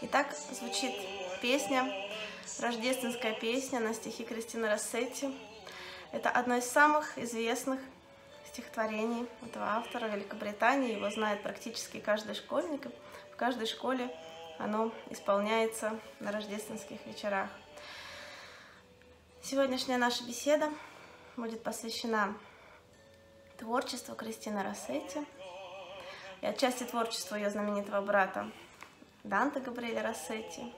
И так звучит песня, рождественская песня на стихи Кристины Россетти. Это одно из самых известных стихотворений этого автора Великобритании. Его знает практически каждый школьник. В каждой школе оно исполняется на рождественских вечерах. Сегодняшняя наша беседа будет посвящена творчеству Кристины Россетти и отчасти творчеству ее знаменитого брата Данте Габриэля Россетти,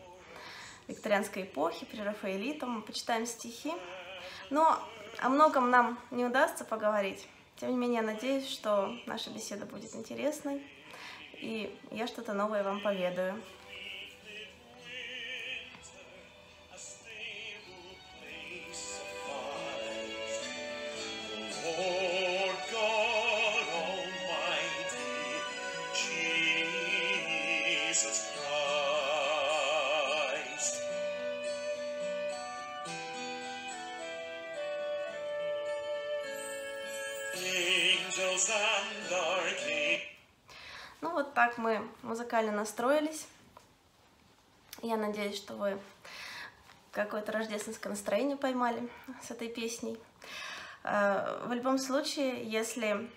викторианской эпохи, прерафаэлита. Мы почитаем стихи, но о многом нам не удастся поговорить. Тем не менее, я надеюсь, что наша беседа будет интересной, и я что-то новое вам поведаю. Ну вот так мы музыкально настроились. Я надеюсь, что вы какое-то рождественское настроение поймали с этой песней. В любом случае, если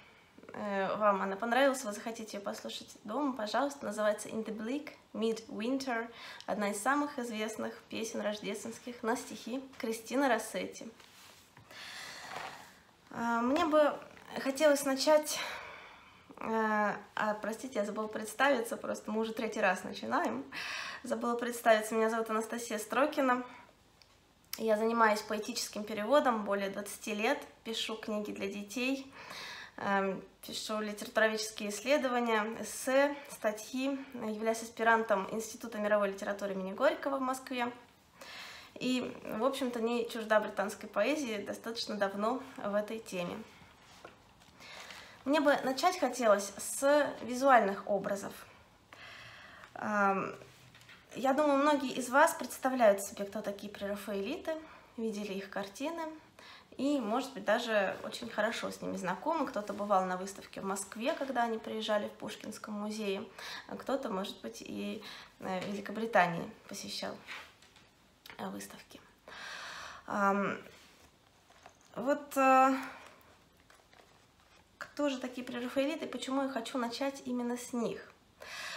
вам она понравилась, вы захотите ее послушать дома, пожалуйста. Называется «In the Bleak Midwinter», одна из самых известных песен рождественских на стихи Кристины Россетти. Мне бы хотелось начать... простите, я забыла представиться, просто мы уже третий раз начинаем. Забыла представиться, меня зовут Анастасия Строкина. Я занимаюсь поэтическим переводом более 20 лет, пишу книги для детей, пишу литературоведческие исследования, эссе, статьи. Являюсь аспирантом Института мировой литературы имени Горького в Москве. И, в общем-то, не чужда британской поэзии, достаточно давно в этой теме. Мне бы начать хотелось с визуальных образов. Я думаю, многие из вас представляют себе, кто такие прерафаэлиты, видели их картины и, может быть, даже очень хорошо с ними знакомы. Кто-то бывал на выставке в Москве, когда они приезжали в Пушкинском музее, а кто-то, может быть, и в Великобритании посещал выставки. Вот кто же такие прерафаэлиты, почему я хочу начать именно с них?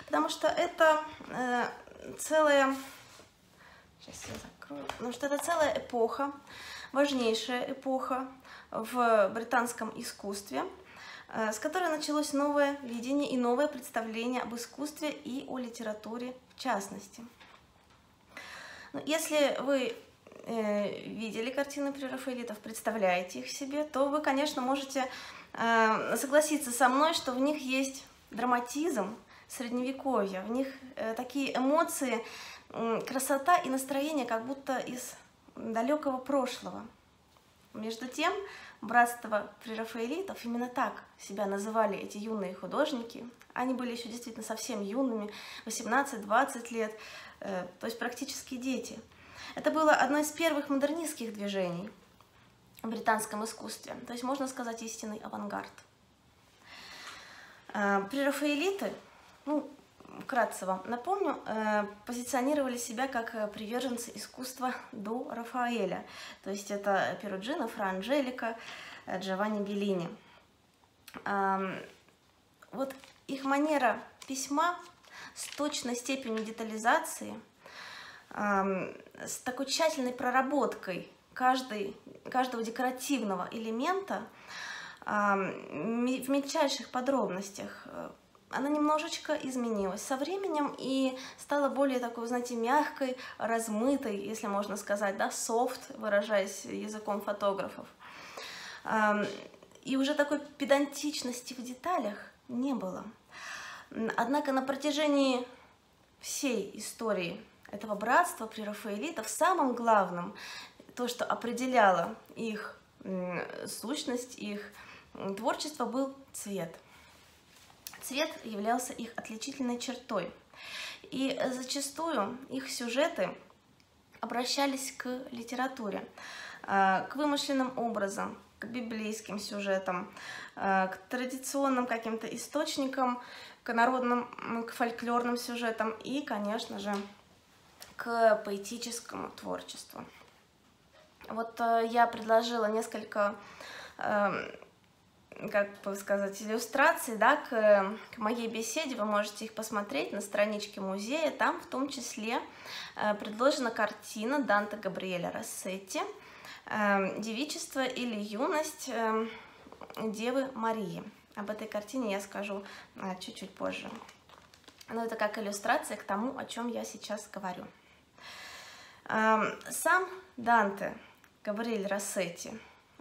Потому что это целая эпоха, важнейшая эпоха в британском искусстве, с которой началось новое видение и новое представление об искусстве и о литературе в частности. Если вы видели картины прерафаэлитов, представляете их себе, то вы, конечно, можете согласиться со мной, что в них есть драматизм средневековья, в них такие эмоции, красота и настроение, как будто из далекого прошлого. Между тем, братство прерафаэлитов, именно так себя называли эти юные художники, они были еще действительно совсем юными, 18-20 лет, то есть практически дети. Это было одно из первых модернистских движений в британском искусстве, то есть, можно сказать, истинный авангард. Прерафаэлиты, вкратце вам напомню, позиционировали себя как приверженцы искусства до Рафаэля, то есть это Перуджино, Фра Анджелико, Джованни Беллини. Вот их манера письма с точной степенью детализации, с такой тщательной проработкой каждого декоративного элемента в мельчайших подробностях, она немножечко изменилась со временем и стала более такой, знаете, мягкой, размытой, если можно сказать, да, софт, выражаясь языком фотографов. И уже такой педантичности в деталях не было. Однако на протяжении всей истории этого братства прерафаэлитов самым главным, то, что определяло их сущность, их творчество, был цвет. Цвет являлся их отличительной чертой. И зачастую их сюжеты обращались к литературе, к вымышленным образам, к библейским сюжетам, к традиционным каким-то источникам, к народным, к фольклорным сюжетам и, конечно же, к поэтическому творчеству. Вот я предложила несколько, как бы сказать, иллюстраций, да, к моей беседе, вы можете их посмотреть на страничке музея, там в том числе предложена картина Данте Габриэля Россети «Девичество или юность Девы Марии». Об этой картине я скажу чуть-чуть позже. Но это как иллюстрация к тому, о чем я сейчас говорю. Сам Данте Габриэль Россети,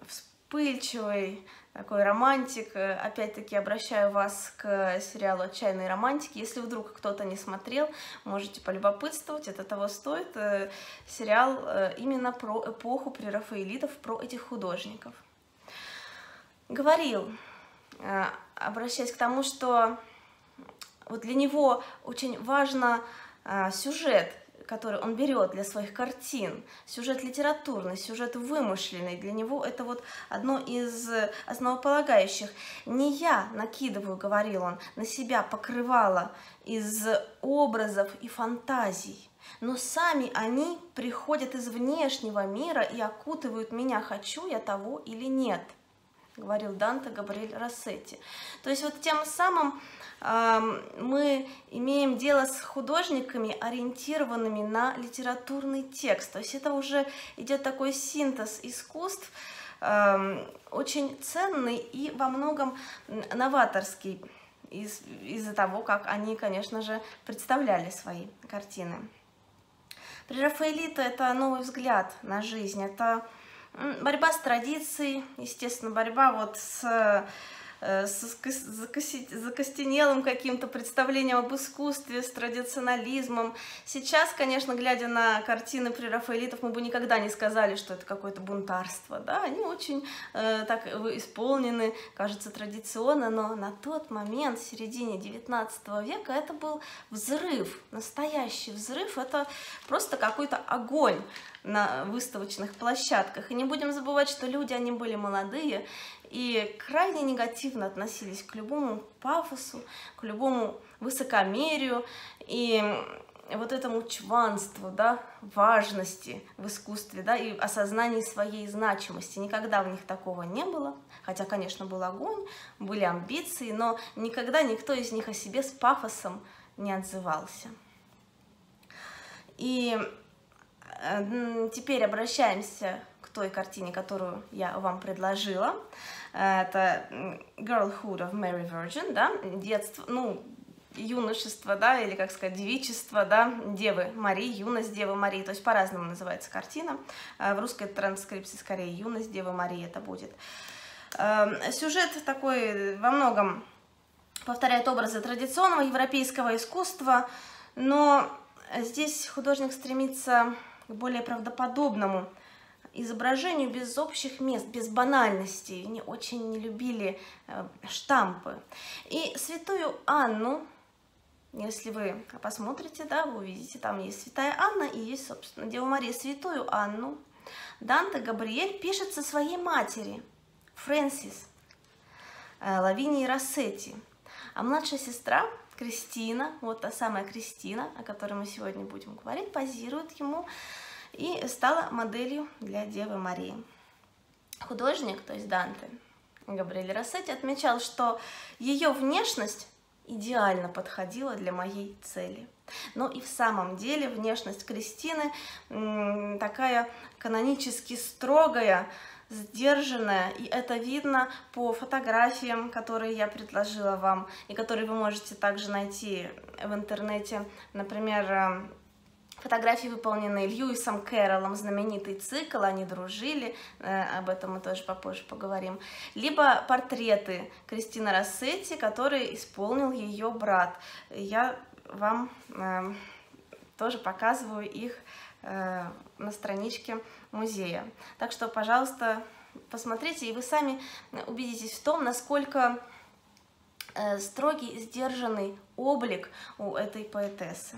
вспыльчивый такой романтик, опять-таки обращаю вас к сериалу «Отчаянные романтики». Если вдруг кто-то не смотрел, можете полюбопытствовать, это того стоит. Сериал именно про эпоху прерафаэлитов, про этих художников. Говорил, обращаясь к тому, что вот для него очень важно сюжет, который он берет для своих картин, сюжет литературный, сюжет вымышленный. Для него это вот одно из основополагающих. «Не я накидываю, — говорил он, — на себя покрывало из образов и фантазий, но сами они приходят из внешнего мира и окутывают меня, хочу я того или нет», — говорил Данте Габриэль Россети. То есть вот тем самым мы имеем дело с художниками, ориентированными на литературный текст. То есть это уже идет такой синтез искусств, очень ценный и во многом новаторский, из-за того, как они, конечно же, представляли свои картины. Прерафаэлиты — это новый взгляд на жизнь, это борьба с традицией, естественно, борьба вот с закостенелым каким-то представлением об искусстве, с традиционализмом. Сейчас, конечно, глядя на картины прерафаэлитов, мы бы никогда не сказали, что это какое-то бунтарство. Да? Они очень так исполнены, кажется, традиционно, но на тот момент, в середине 19 века, это был взрыв, настоящий взрыв, это просто какой-то огонь на выставочных площадках. И не будем забывать, что люди, они были молодые и крайне негативно относились к любому пафосу, к любому высокомерию и вот этому чванству, да, важности в искусстве, да, и осознании своей значимости. Никогда в них такого не было, хотя, конечно, был огонь, были амбиции, но никогда никто из них о себе с пафосом не отзывался. И теперь обращаемся к той картине, которую я вам предложила. Это Girlhood of Mary Virgin, да, детство, ну, юношество, да, или, как сказать, девичество, да, Девы Марии, юность Девы Марии, то есть по-разному называется картина. В русской транскрипции скорее юность Девы Марии это будет. Сюжет такой во многом повторяет образы традиционного европейского искусства, но здесь художник стремится к более правдоподобному изображению, без общих мест, без банальностей. Они очень не любили штампы. И святую Анну, если вы посмотрите, да, вы увидите, там есть святая Анна и есть, собственно, Дева Мария. Святую Анну Данте Габриэль пишет со своей матери, Фрэнсис Лавинии Россети. А младшая сестра Кристина, вот та самая Кристина, о которой мы сегодня будем говорить, позирует ему и стала моделью для Девы Марии. Художник, то есть Данте Габриэль Россети, отмечал, что ее внешность идеально подходила для моей цели. Но и в самом деле внешность Кристины такая канонически строгая, сдержанная, и это видно по фотографиям, которые я предложила вам, и которые вы можете также найти в интернете. Например, фотографии, выполненные Льюисом Кэрроллом, знаменитый цикл «Они дружили», об этом мы тоже попозже поговорим, либо портреты Кристины Россети, которые исполнил ее брат. Я вам тоже показываю их на страничке музея. Так что, пожалуйста, посмотрите, и вы сами убедитесь в том, насколько строгий, сдержанный облик у этой поэтессы.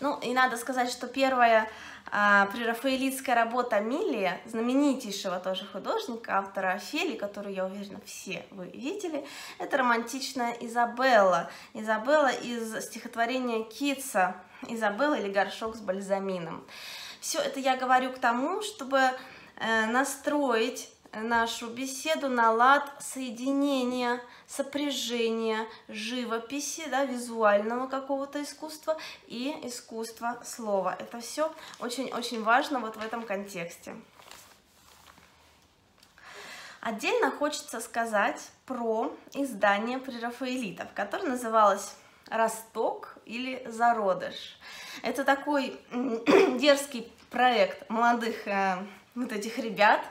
Ну, и надо сказать, что первая прерафаэлитская работа Милле, знаменитейшего тоже художника, автора Офелии, которую, я уверена, все вы видели, это романтичная Изабелла. Изабелла из стихотворения Китса «Изабелла или горшок с бальзамином». Все это я говорю к тому, чтобы настроить нашу беседу на лад соединения, сопряжения живописи, да, визуального какого-то искусства и искусства слова. Это все очень-очень важно вот в этом контексте. Отдельно хочется сказать про издание прерафаэлитов, которое называлось «Росток» или «Зародыш». Это такой дерзкий проект молодых вот этих ребят,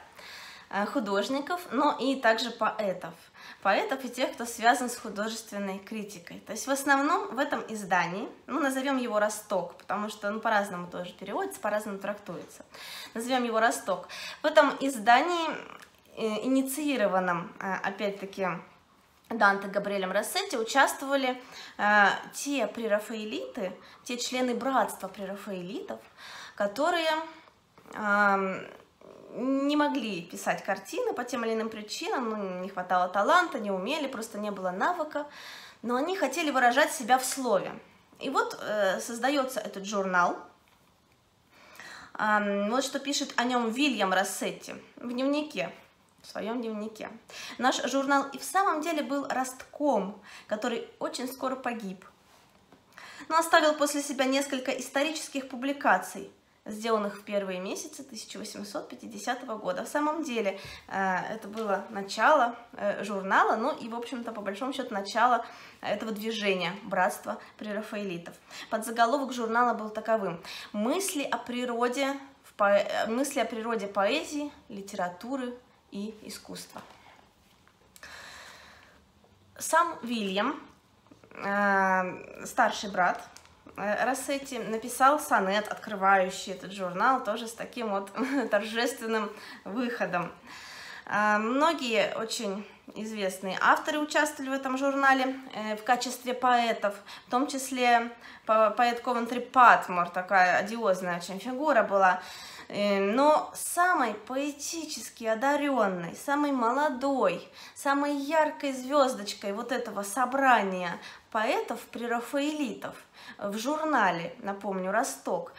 художников, но и также поэтов. Поэтов и тех, кто связан с художественной критикой. То есть в основном в этом издании, ну, назовем его «Росток», потому что он по-разному тоже переводится, по-разному трактуется. Назовем его «Росток». В этом издании, инициированном, опять-таки, Данте Габриэлем Росетти, участвовали те прерафаэлиты, те члены братства прерафаэлитов, которые не могли писать картины по тем или иным причинам, ну, не хватало таланта, не умели, просто не было навыка, но они хотели выражать себя в слове. И вот создается этот журнал. Вот что пишет о нем Вильям Росетти в дневнике. В своем дневнике. Наш журнал и в самом деле был ростком, который очень скоро погиб, но оставил после себя несколько исторических публикаций, сделанных в первые месяцы 1850 года. В самом деле это было начало журнала, ну и, в общем-то, по большому счету, начало этого движения «Братства прерафаэлитов». Подзаголовок журнала был таковым: «Мысли о природе, поэзии, литературы и искусства». Сам Вильям, старший брат Росетти, написал сонет, открывающий этот журнал, тоже с таким вот торжественным выходом. Многие очень известные авторы участвовали в этом журнале в качестве поэтов, в том числе поэт Ковентри Патмор, такая одиозная очень фигура была. Но самой поэтически одаренной, самой молодой, самой яркой звездочкой вот этого собрания поэтов-прерафаэлитов в журнале, напомню, «Росток»,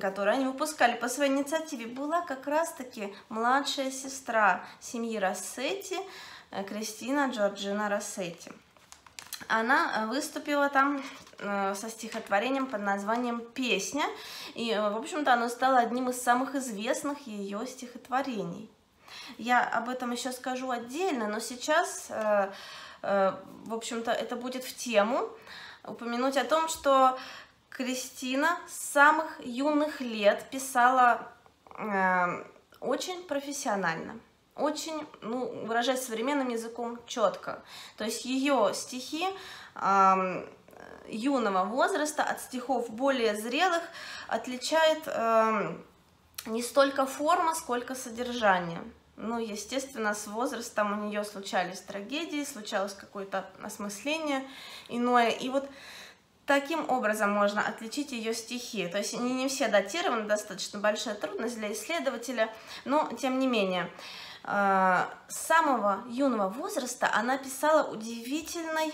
который они выпускали по своей инициативе, была как раз-таки младшая сестра семьи Росетти, Кристина Джорджина Росетти. Она выступила там со стихотворением под названием «Песня», и, в общем-то, оно стало одним из самых известных ее стихотворений. Я об этом еще скажу отдельно, но сейчас, в общем-то, это будет в тему упомянуть о том, что Кристина с самых юных лет писала очень профессионально, очень, ну, выражаясь современным языком, четко. То есть ее стихи юного возраста от стихов более зрелых отличает не столько форма, сколько содержание. Ну, естественно, с возрастом у нее случались трагедии, случалось какое-то осмысление иное. И вот таким образом можно отличить ее стихи. То есть они не все датированы, достаточно большая трудность для исследователя, но тем не менее. С самого юного возраста она писала удивительной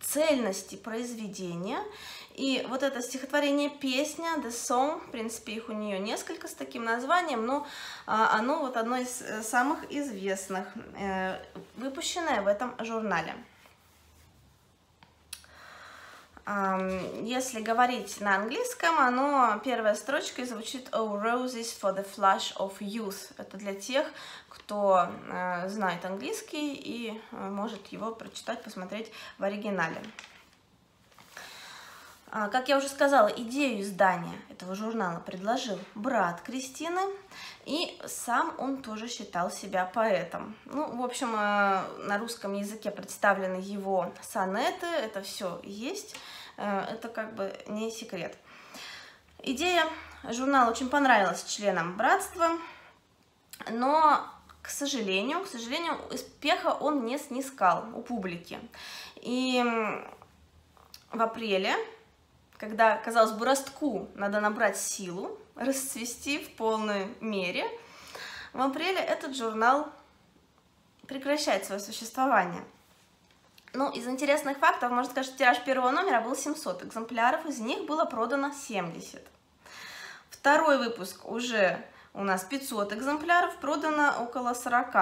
цельности произведения. И вот это стихотворение «Песня», «The Song», в принципе, их у нее несколько с таким названием, но оно вот одно из самых известных, выпущенное в этом журнале. Если говорить на английском, оно первая строчка звучит «Oh, roses for the flush of youth». Это для тех, кто знает английский и может его прочитать, посмотреть в оригинале. Как я уже сказала, идею издания этого журнала предложил брат Кристины, и сам он тоже считал себя поэтом. Ну, в общем, на русском языке представлены его сонеты, это все есть, это как бы не секрет. Идея журнала очень понравилась членам братства, но, к сожалению, успеха он не снискал у публики. И в апреле когда, казалось бы, ростку надо набрать силу, расцвести в полной мере, в апреле этот журнал прекращает свое существование. Ну, из интересных фактов, можно сказать, что тираж первого номера был 700 экземпляров, из них было продано 70. Второй выпуск уже у нас 500 экземпляров, продано около 40.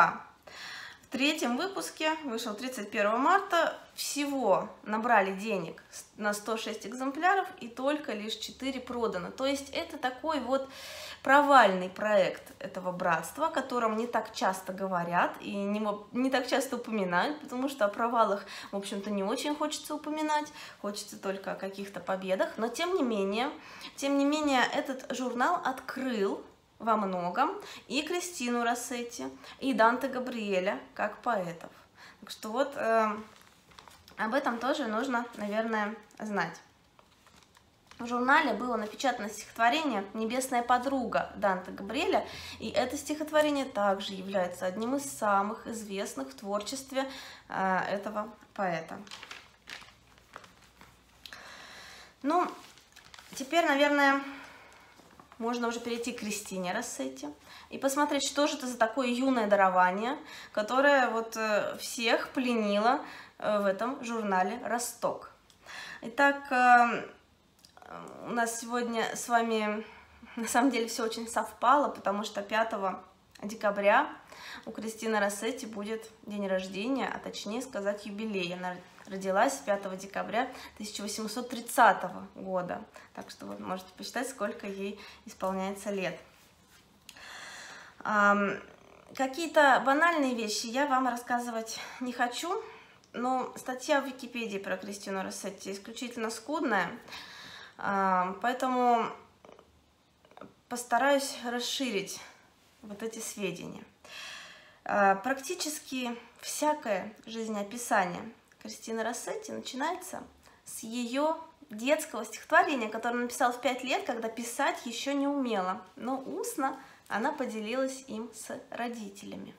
В третьем выпуске, вышел 31 марта, всего набрали денег на 106 экземпляров и только лишь 4 продано. То есть это такой вот провальный проект этого братства, о котором не так часто говорят и не так часто упоминают, потому что о провалах, в общем-то, не очень хочется упоминать, хочется только о каких-то победах. Но тем не менее этот журнал открыл во многом и Кристину Росетти, и Данте Габриэля как поэтов. Так что вот об этом тоже нужно, наверное, знать. В журнале было напечатано стихотворение «Небесная подруга» Данте Габриэля, и это стихотворение также является одним из самых известных в творчестве этого поэта. Ну, теперь, наверное, можно уже перейти к Кристине Росетти и посмотреть, что же это за такое юное дарование, которое вот всех пленило в этом журнале «Росток». Итак, у нас сегодня с вами на самом деле все очень совпало, потому что 5 декабря у Кристины Росетти будет день рождения, а точнее сказать юбилей. Она родилась 5 декабря 1830 года, так что вы можете посчитать, сколько ей исполняется лет. Какие-то банальные вещи я вам рассказывать не хочу, но статья в Википедии про Кристину Росетти исключительно скудная, поэтому постараюсь расширить вот эти сведения. Практически всякое жизнеописание Кристины Росетти начинается с ее детского стихотворения, которое написала в 5 лет, когда писать еще не умела, но устно она поделилась им с родителями.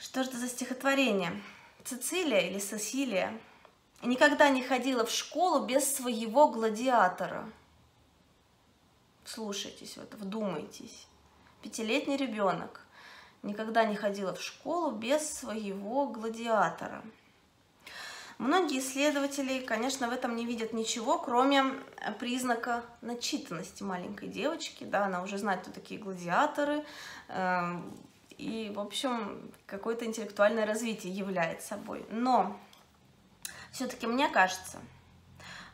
Что же это за стихотворение? «Цицилия» или «Сесилия» никогда не ходила в школу без своего гладиатора. Слушайтесь, вот, вдумайтесь. 5-летний ребенок никогда не ходила в школу без своего гладиатора. Многие исследователи, конечно, в этом не видят ничего, кроме признака начитанности маленькой девочки. Да, она уже знает, кто такие гладиаторы, и, в общем, какое-то интеллектуальное развитие являет собой. Но все-таки мне кажется,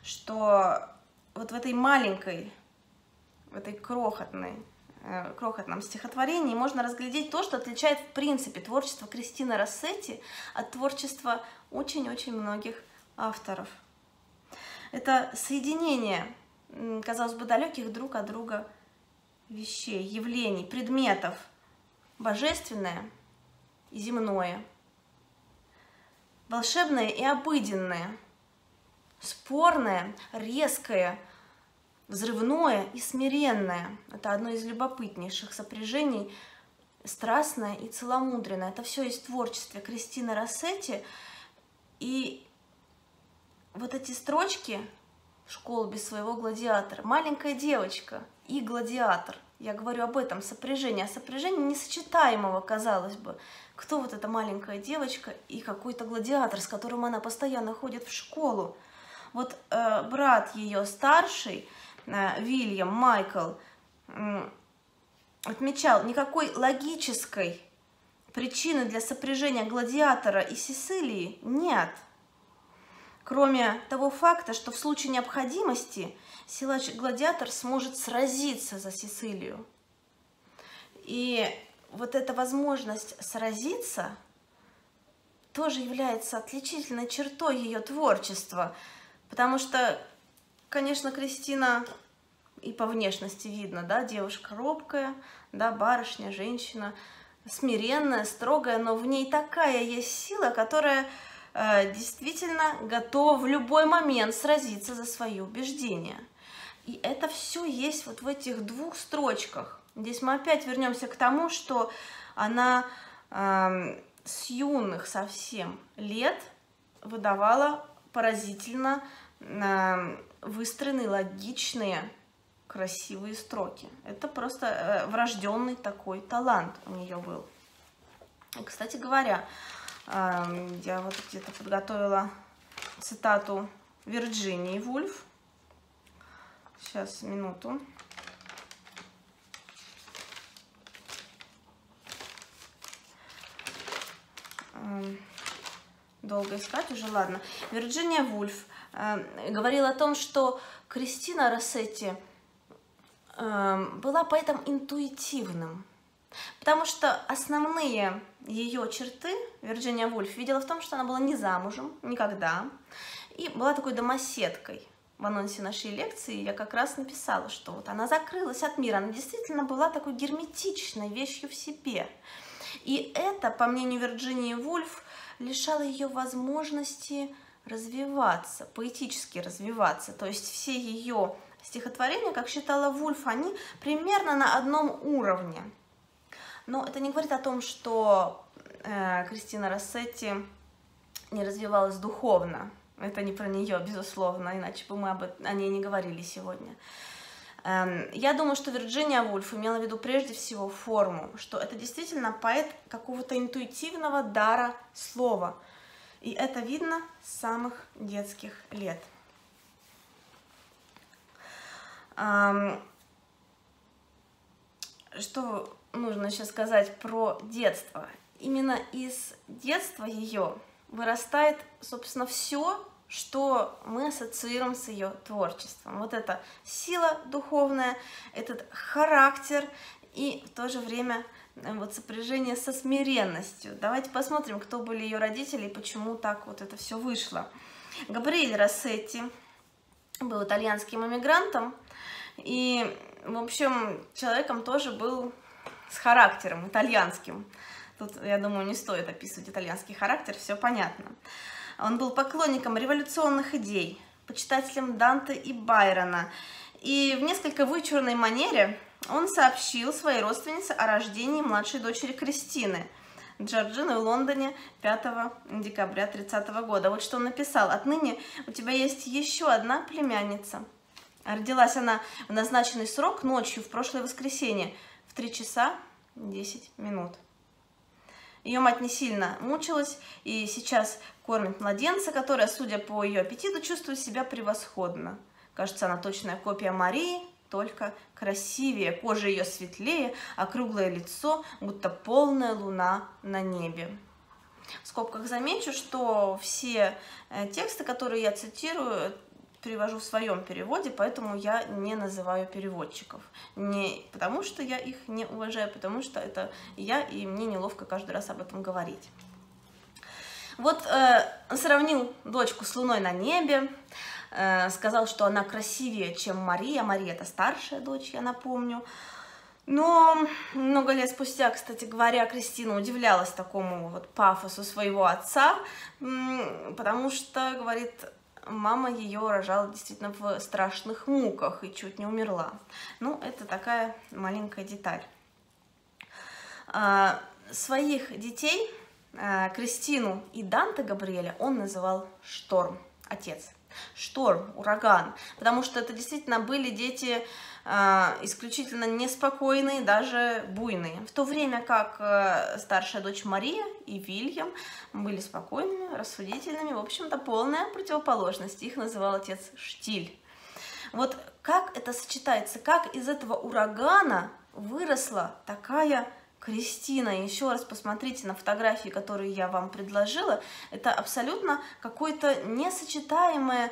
что вот в этой маленькой, в этой крохотном стихотворении можно разглядеть то, что отличает в принципе творчество Кристины Росетти от творчества очень-очень многих авторов. Это соединение, казалось бы, далеких друг от друга вещей, явлений, предметов, божественное и земное, волшебное и обыденное, спорное, резкое, взрывное и смиренное. Это одно из любопытнейших сопряжений, страстное и целомудренное. Это все из творчества Кристины Росетти. И вот эти строчки «Школа без своего гладиатора», «Маленькая девочка» и «Гладиатор». Я говорю об этом сопряжении, о сопряжении несочетаемого, казалось бы. Кто вот эта маленькая девочка и какой-то гладиатор, с которым она постоянно ходит в школу? Вот брат ее старший, Вильям, Майкл, отмечал, никакой логической причины для сопряжения гладиатора и Сесилии нет, кроме того факта, что в случае необходимости силач-гладиатор сможет сразиться за Сесилию. И вот эта возможность сразиться тоже является отличительной чертой ее творчества, потому что, конечно, Кристина и по внешности видно, да, девушка робкая, да, барышня, женщина, смиренная, строгая, но в ней такая есть сила, которая действительно готова в любой момент сразиться за свои убеждения. И это все есть вот в этих двух строчках. Здесь мы опять вернемся к тому, что она с юных совсем лет выдавала поразительно выстроены логичные, красивые строки. Это просто врожденный такой талант у нее был. И, кстати говоря, я вот где-то подготовила цитату Вирджинии Вульф. Сейчас, минуту. Долго искать уже, ладно. Вирджиния Вульф говорила о том, что Кристина Росетти была поэтом интуитивным, потому что основные ее черты Вирджиния Вульф видела в том, что она была не замужем никогда и была такой домоседкой. В анонсе нашей лекции я как раз написала, что вот она закрылась от мира, она действительно была такой герметичной вещью в себе. И это, по мнению Вирджинии Вульф, лишало ее возможности развиваться, поэтически развиваться. То есть все ее стихотворения, как считала Вульф, они примерно на одном уровне. Но это не говорит о том, что Кристина Росетти не развивалась духовно. Это не про нее, безусловно, иначе бы мы о ней не говорили сегодня. Я думаю, что Вирджиния Вульф имела в виду прежде всего форму, что это действительно поэт какого-то интуитивного дара слова. И это видно с самых детских лет. Что нужно еще сказать про детство? Именно из детства ее вырастает, собственно, все, что мы ассоциируем с ее творчеством. Вот эта сила духовная, этот характер и в то же время вот сопряжение со смиренностью. Давайте посмотрим, кто были ее родители и почему так вот это все вышло. Габриэль Росетти был итальянским иммигрантом и, в общем, человеком тоже был с характером итальянским. Тут, я думаю, не стоит описывать итальянский характер, все понятно. Он был поклонником революционных идей, почитателем Данте и Байрона. И в несколько вычурной манере он сообщил своей родственнице о рождении младшей дочери Кристины, Джорджины, в Лондоне 5 декабря 1930 года. Вот что он написал. «Отныне у тебя есть еще одна племянница». Родилась она в назначенный срок ночью в прошлое воскресенье в 3 часа 10 минут. Ее мать не сильно мучилась и сейчас кормит младенца, которая, судя по ее аппетиту, чувствует себя превосходно. Кажется, она точная копия Марии, только красивее, кожа ее светлее, округлое лицо, будто полная луна на небе. В скобках замечу, что все тексты, которые я цитирую, привожу в своем переводе, поэтому я не называю переводчиков. Не потому, что я их не уважаю, потому что это я, и мне неловко каждый раз об этом говорить. Вот сравнил дочку с луной на небе, сказал, что она красивее, чем Мария. Мария – это старшая дочь, я напомню. Но много лет спустя, кстати говоря, Кристина удивлялась такому вот пафосу своего отца, потому что, говорит, мама ее рожала действительно в страшных муках и чуть не умерла. Ну, это такая маленькая деталь. Своих детей, Кристину и Данте Габриэля, он называл «Шторм», отец. «Шторм», «Ураган», потому что это действительно были дети исключительно неспокойные, даже буйные. В то время как старшая дочь Мария и Вильям были спокойными, рассудительными, в общем-то, полная противоположность. Их называл отец «Штиль». Вот как это сочетается, как из этого урагана выросла такая Кристина. Еще раз посмотрите на фотографии, которые я вам предложила. Это абсолютно какое-то несочетаемое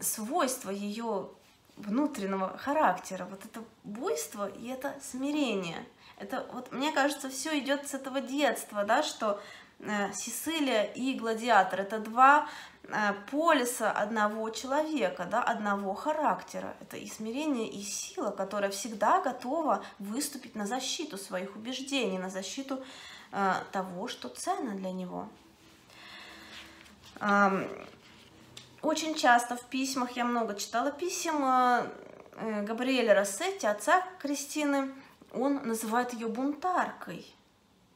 свойство ее внутреннего характера. Вот это буйство и это смирение. Это, вот, мне кажется, все идет с этого детства, да, что Сесилия и Гладиатор – это два полюса одного человека, да, одного характера. Это и смирение, и сила, которая всегда готова выступить на защиту своих убеждений, на защиту того, что ценно для него. Очень часто в письмах, я много читала писем Габриэля Росетти, отца Кристины, он называет ее бунтаркой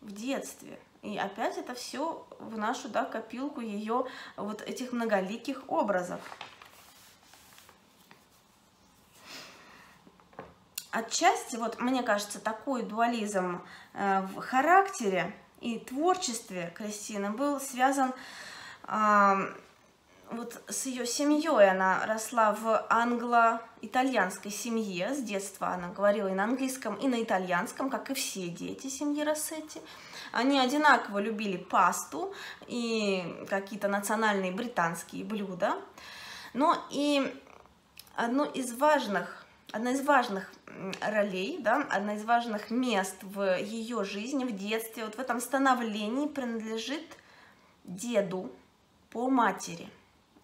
в детстве. И опять это все в нашу, да, копилку ее вот этих многоликих образов. Отчасти, вот мне кажется, такой дуализм в характере и творчестве Кристины был связан вот с ее семьей. Она росла в англо-итальянской семье с детства. Она говорила и на английском, и на итальянском, как и все дети семьи Росетти. Они одинаково любили пасту и какие-то национальные британские блюда. Но и одна из важных ролей, да, одна из важных мест в ее жизни, в детстве, вот в этом становлении принадлежит деду по матери.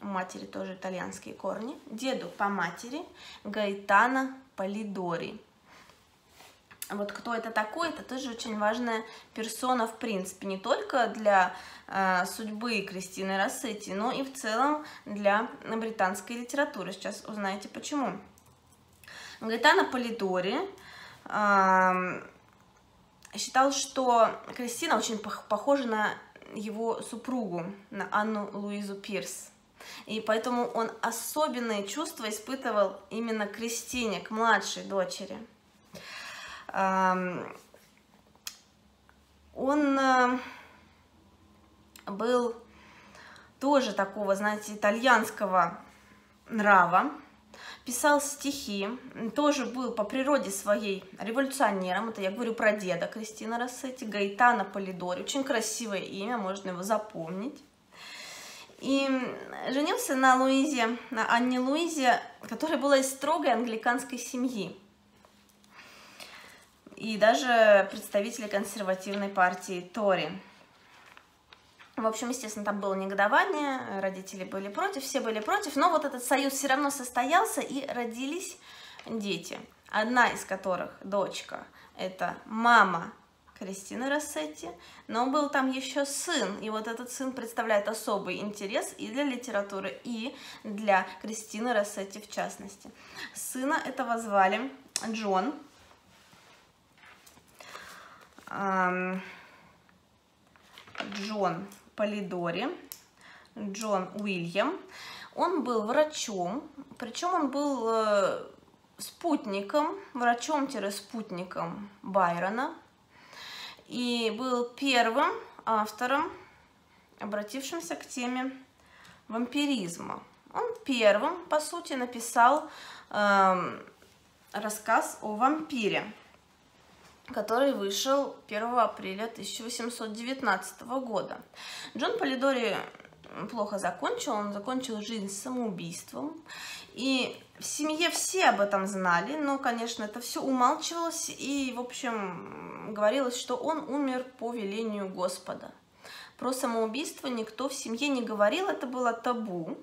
У матери тоже итальянские корни. Деду по матери Гаэтано Полидори. Вот кто это такой, это тоже очень важная персона, в принципе, не только для судьбы Кристины Росетти, но и в целом для британской литературы. Сейчас узнаете почему. Гаэтано Полидори считал, что Кристина очень похожа на его супругу, на Анну Луизу Пирс. И поэтому он особенные чувства испытывал именно к Кристине, к младшей дочери. Он был тоже такого, знаете, итальянского нрава. Писал стихи, тоже был по природе своей революционером. Это я говорю про деда Кристины Росетти, Гаэтано Полидори. Очень красивое имя, можно его запомнить. И женился на Луизе, на Анне Луизе, которая была из строгой англиканской семьи. И даже представители консервативной партии Тори. В общем, естественно, там было негодование, родители были против, все были против, но вот этот союз все равно состоялся, и родились дети, одна из которых, дочка, это мама Кристины Росетти, но был там еще сын, и вот этот сын представляет особый интерес и для литературы, и для Кристины Росетти в частности. Сына этого звали Джон. Джон Полидори, Джон Уильям. Он был врачом, причем он был спутником, врачом-спутником Байрона, и был первым автором, обратившимся к теме вампиризма. Он первым, по сути, написал рассказ о вампире, который вышел 1 апреля 1819 года. Джон Полидори плохо закончил, он закончил жизнь самоубийством. И в семье все об этом знали, но, конечно, это все умалчивалось, и, в общем, говорилось, что он умер по велению Господа. Про самоубийство никто в семье не говорил, это было табу.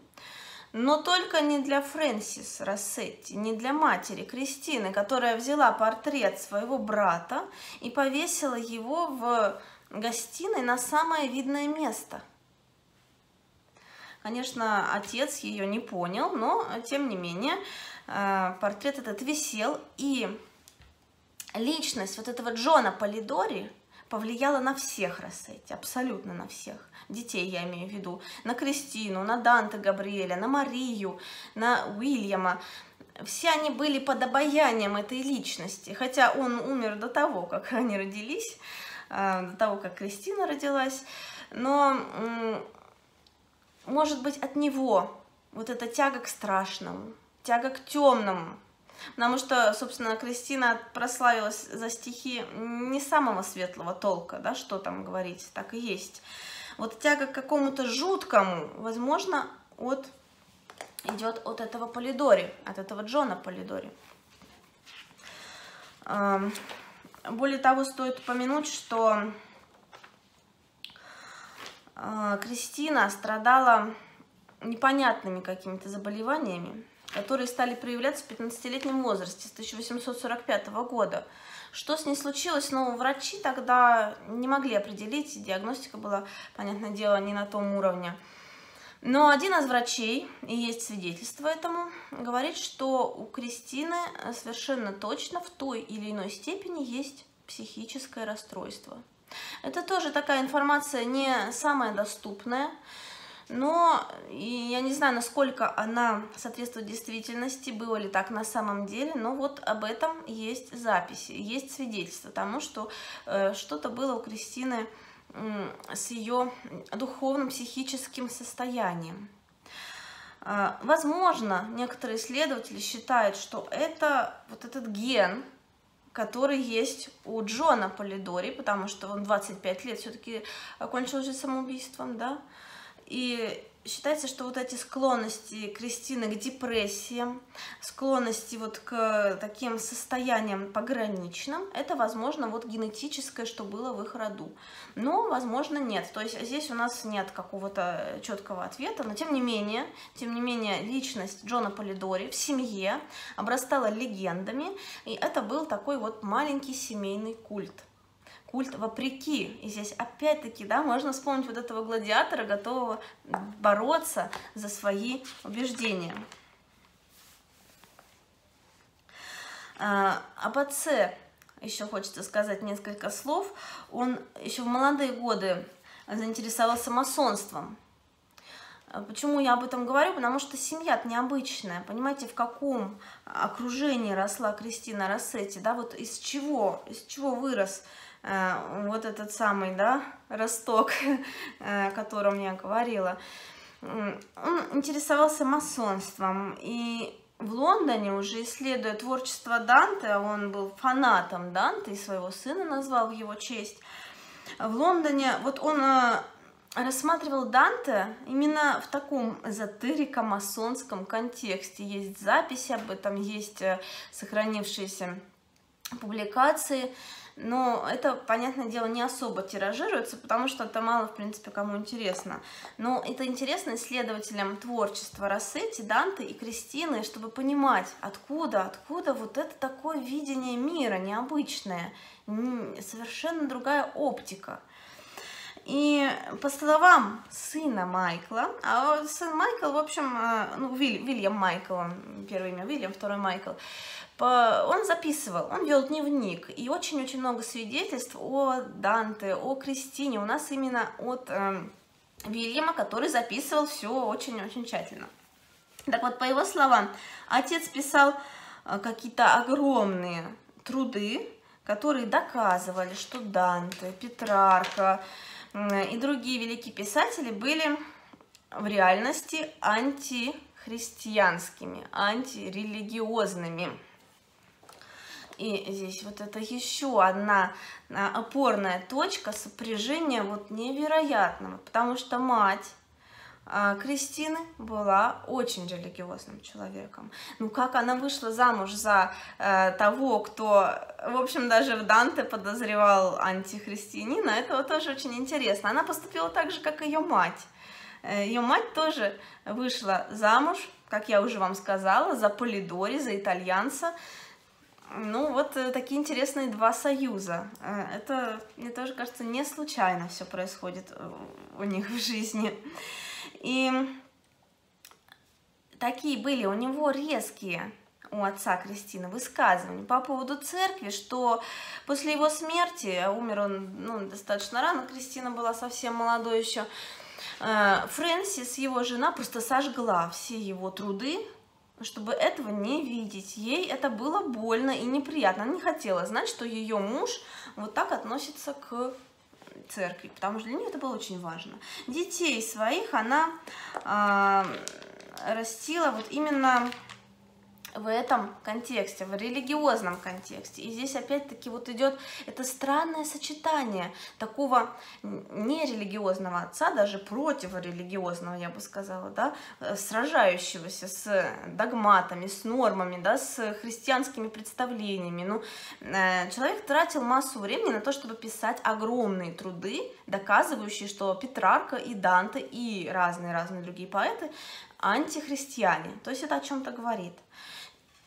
Но только не для Фрэнсис Росетти, не для матери Кристины, которая взяла портрет своего брата и повесила его в гостиной на самое видное место. Конечно, отец ее не понял, но, тем не менее, портрет этот висел, и личность вот этого Джона Полидори повлияла на всех Росетти, абсолютно на всех. Детей я имею в виду. На Кристину, на Данте Габриэля, на Марию, на Уильяма. Все они были под обаянием этой личности. Хотя он умер до того, как они родились, до того, как Кристина родилась. Но, может быть, от него вот эта тяга к страшному, тяга к темному. Потому что, собственно, Кристина прославилась за стихи не самого светлого толка, да, что там говорить, так и есть. Вот тяга к какому-то жуткому, возможно, идет от этого Полидори, от этого Джона Полидори. Более того, стоит упомянуть, что Кристина страдала непонятными какими-то заболеваниями, которые стали проявляться в 15-летнем возрасте, с 1845 года. Что с ней случилось, но врачи тогда не могли определить, диагностика была, понятное дело, не на том уровне. Но один из врачей, и есть свидетельство этому, говорит, что у Кристины совершенно точно в той или иной степени есть психическое расстройство. Это тоже такая информация не самая доступная, но я не знаю, насколько она соответствует действительности, было ли так на самом деле, но вот об этом есть записи, есть свидетельства тому, что что-то было у Кристины с ее духовно-психическим состоянием. Возможно, некоторые исследователи считают, что это вот этот ген, который есть у Джона Полидори, потому что он 25 лет все-таки окончил жизнь самоубийством, да, и считается, что вот эти склонности Кристины к депрессиям, склонности вот к таким состояниям пограничным, это, возможно, вот генетическое, что было в их роду. Но, возможно, нет. То есть здесь у нас нет какого-то четкого ответа, но тем не менее, личность Джона Полидори в семье обрастала легендами, и это был такой вот маленький семейный культ. Культ вопреки. И здесь опять-таки, да, можно вспомнить вот этого гладиатора, готового бороться за свои убеждения. Об отце еще хочется сказать несколько слов. Он еще в молодые годы заинтересовался масонством. Почему я об этом говорю? Потому что семья-то необычная. Понимаете, в каком окружении росла Кристина Росетти, да, вот из чего вырос вот этот самый, да, росток, о котором я говорила. Он интересовался масонством, и в Лондоне, уже исследуя творчество Данте, он был фанатом Данте и своего сына назвал в его честь. В Лондоне вот он рассматривал Данте именно в таком эзотерико-масонском контексте. Есть записи об этом, есть сохранившиеся публикации. Но это, понятное дело, не особо тиражируется, потому что это мало, в принципе, кому интересно. Но это интересно исследователям творчества Росетти, Данте и Кристины, чтобы понимать, откуда вот это такое видение мира необычное, совершенно другая оптика. И по словам сына Майкла, а сын Майкл, в общем, ну, Вильям Майкл, первое имя Вильям, второй Майкл, он записывал, он вел дневник, и очень-очень много свидетельств о Данте, о Кристине у нас именно от Вильяма, который записывал все очень-очень тщательно. Так вот, по его словам, отец писал какие-то огромные труды, которые доказывали, что Данте, Петрарка и другие великие писатели были в реальности антихристианскими, антирелигиозными. И здесь вот это еще одна опорная точка сопряжения вот невероятного, потому что мать Кристины была очень религиозным человеком. Ну, как она вышла замуж за того, кто, в общем, даже в Данте подозревал антихристианина, этого тоже очень интересно. Она поступила так же, как ее мать. Ее мать тоже вышла замуж, как я уже вам сказала, за Полидори, за итальянца. Ну, вот такие интересные два союза. Это, мне тоже кажется, не случайно все происходит у них в жизни. И такие были у него резкие, у отца Кристины, высказывания по поводу церкви, что после его смерти, а умер он, ну, достаточно рано, Кристина была совсем молодой еще, Фрэнсис, его жена, просто сожгла все его труды, чтобы этого не видеть. Ей это было больно и неприятно. Она не хотела знать, что ее муж вот так относится к церкви, потому что для нее это было очень важно. Детей своих она растила вот именно в этом контексте, в религиозном контексте. И здесь опять-таки вот идет это странное сочетание такого нерелигиозного отца, даже противорелигиозного, я бы сказала, да, сражающегося с догматами, с нормами, да, с христианскими представлениями. Ну, человек тратил массу времени на то, чтобы писать огромные труды, доказывающие, что Петрарка и Данте и разные другие поэты антихристиане. То есть это о чем-то говорит.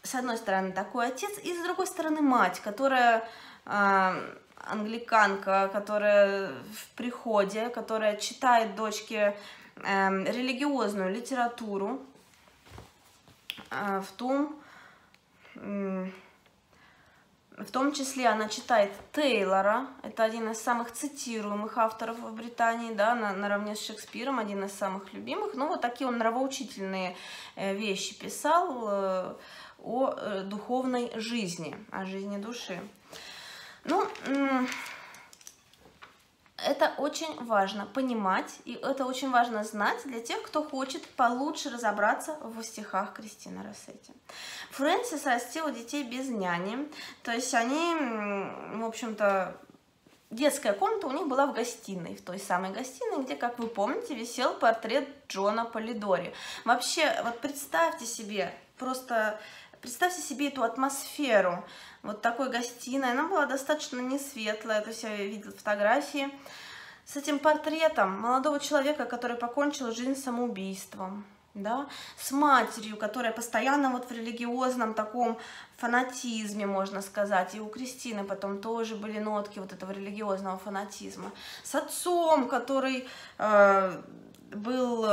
С одной стороны, такой отец, и с другой стороны, мать, которая англиканка, которая в приходе, которая читает дочке религиозную литературу в том В том числе она читает Тейлора, это один из самых цитируемых авторов в Британии, да, наравне с Шекспиром, один из самых любимых. Ну, вот такие он нравоучительные вещи писал о духовной жизни, о жизни души. Ну, это очень важно понимать, и это очень важно знать для тех, кто хочет получше разобраться в стихах Кристины Россети. Фрэнсис растила детей без няни, то есть они, в общем-то, детская комната у них была в гостиной, в той самой гостиной, где, как вы помните, висел портрет Джона Полидори. Вообще, вот представьте себе, просто... Представьте себе эту атмосферу вот такой гостиной. Она была достаточно несветлая, то есть я видела фотографии с этим портретом молодого человека, который покончил жизнь самоубийством, да, с матерью, которая постоянно вот в религиозном таком фанатизме, можно сказать, и у Кристины потом тоже были нотки вот этого религиозного фанатизма, с отцом, который был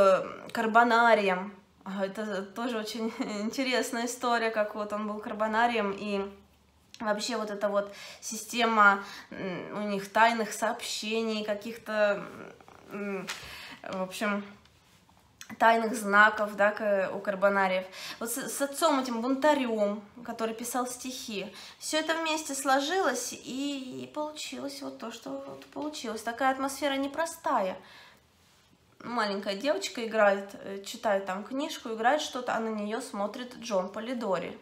карбонарием. Это тоже очень интересная история, как вот он был карбонарием, и вообще вот эта вот система у них тайных сообщений, каких-то, в общем, тайных знаков, да, у карбонариев. Вот с отцом этим бунтарем, который писал стихи. Все это вместе сложилось, и получилось вот то, что вот получилось. Такая атмосфера непростая. Маленькая девочка играет, читает там книжку, играет что-то, а на нее смотрит Джон Полидори.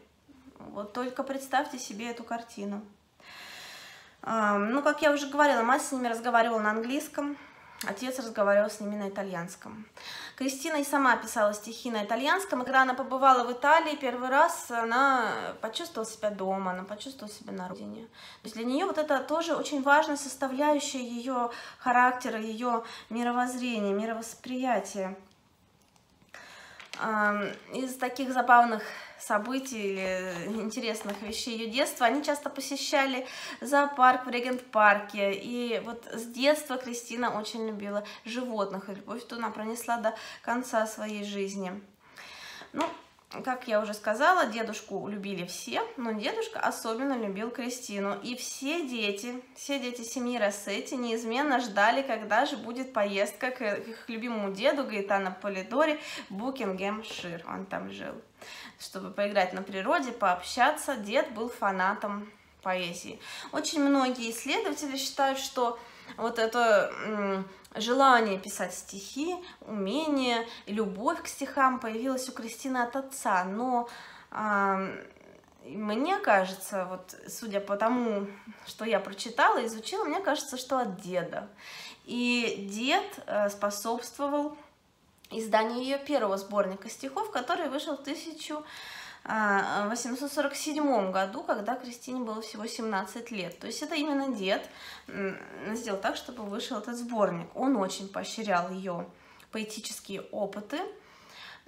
Вот только представьте себе эту картину. Ну, как я уже говорила, мать с ними разговаривала на английском, отец разговаривал с ними на итальянском. Кристина и сама писала стихи на итальянском, и когда она побывала в Италии первый раз, она почувствовала себя дома, она почувствовала себя на родине. То есть для нее вот это тоже очень важная составляющая ее характера, ее мировоззрения, мировосприятия. Из таких забавных событий или интересных вещей ее детства, они часто посещали зоопарк в Регент-парке, и вот с детства Кристина очень любила животных, и любовь ту она пронесла до конца своей жизни. Ну, как я уже сказала, дедушку любили все, но дедушка особенно любил Кристину, и все дети семьи Россети неизменно ждали, когда же будет поездка к их любимому деду Гаэтано Полидори в Букингемшир, он там жил, чтобы поиграть на природе, пообщаться. Дед был фанатом поэзии. Очень многие исследователи считают, что вот это желание писать стихи, умение, любовь к стихам появилась у Кристины от отца. Но мне кажется, вот судя по тому, что я прочитала, изучила, мне кажется, что от деда. И дед способствовал изданию ее первого сборника стихов, который вышел в 1847 году, когда Кристине было всего 17 лет. То есть это именно дед сделал так, чтобы вышел этот сборник. Он очень поощрял ее поэтические опыты.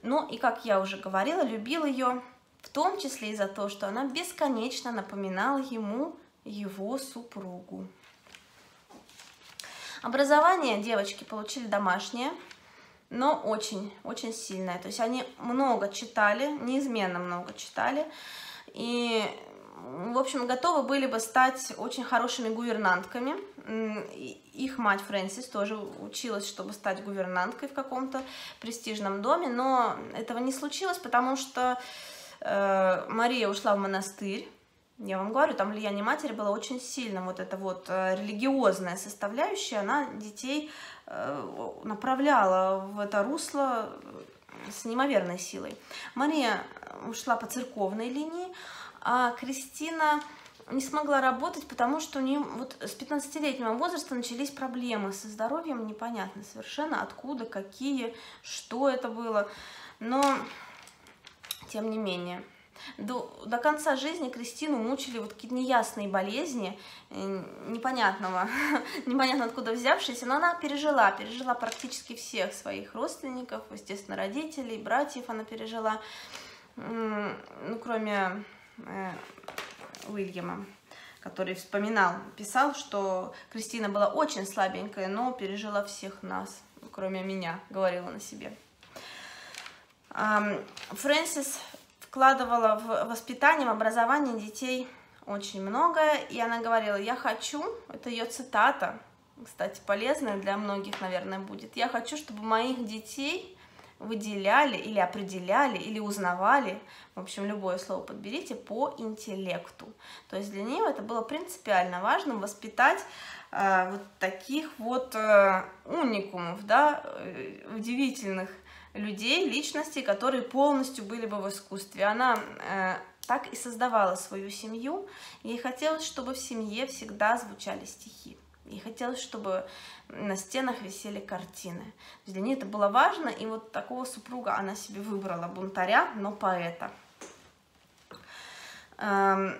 Ну и, как я уже говорила, любил ее в том числе и за то, что она бесконечно напоминала ему его супругу. Образование девочки получили домашнее, но очень сильная. То есть они много читали, неизменно много читали. И, в общем, готовы были бы стать очень хорошими гувернантками. Их мать Фрэнсис тоже училась, чтобы стать гувернанткой в каком-то престижном доме. Но этого не случилось, потому что Мария ушла в монастырь. Я вам говорю, там влияние матери было очень сильным. Вот эта вот религиозная составляющая, она детей направляла в это русло с неимоверной силой. Мария ушла по церковной линии, а Кристина не смогла работать, потому что у нее вот с 15-летнего возраста начались проблемы со здоровьем, непонятно совершенно откуда, какие, что это было, но тем не менее. До конца жизни Кристину мучили вот какие-то неясные болезни, непонятно откуда взявшиеся, но она пережила практически всех своих родственников, естественно, родителей, братьев она пережила, ну, кроме Уильяма, который вспоминал, писал, что Кристина была очень слабенькая, но пережила всех нас, кроме меня, говорила она себе. Фрэнсис вкладывала в воспитание, в образование детей очень многое, и она говорила, я хочу, это ее цитата, кстати, полезная для многих, наверное, будет, я хочу, чтобы моих детей выделяли или определяли, или узнавали, в общем, любое слово подберите, по интеллекту. То есть для нее это было принципиально важно воспитать вот таких вот уникумов, да, удивительных людей, личностей, которые полностью были бы в искусстве. Она так и создавала свою семью. Ей хотелось, чтобы в семье всегда звучали стихи. Ей хотелось, чтобы на стенах висели картины. Для нее это было важно, и вот такого супруга она себе выбрала, бунтаря, но поэта. В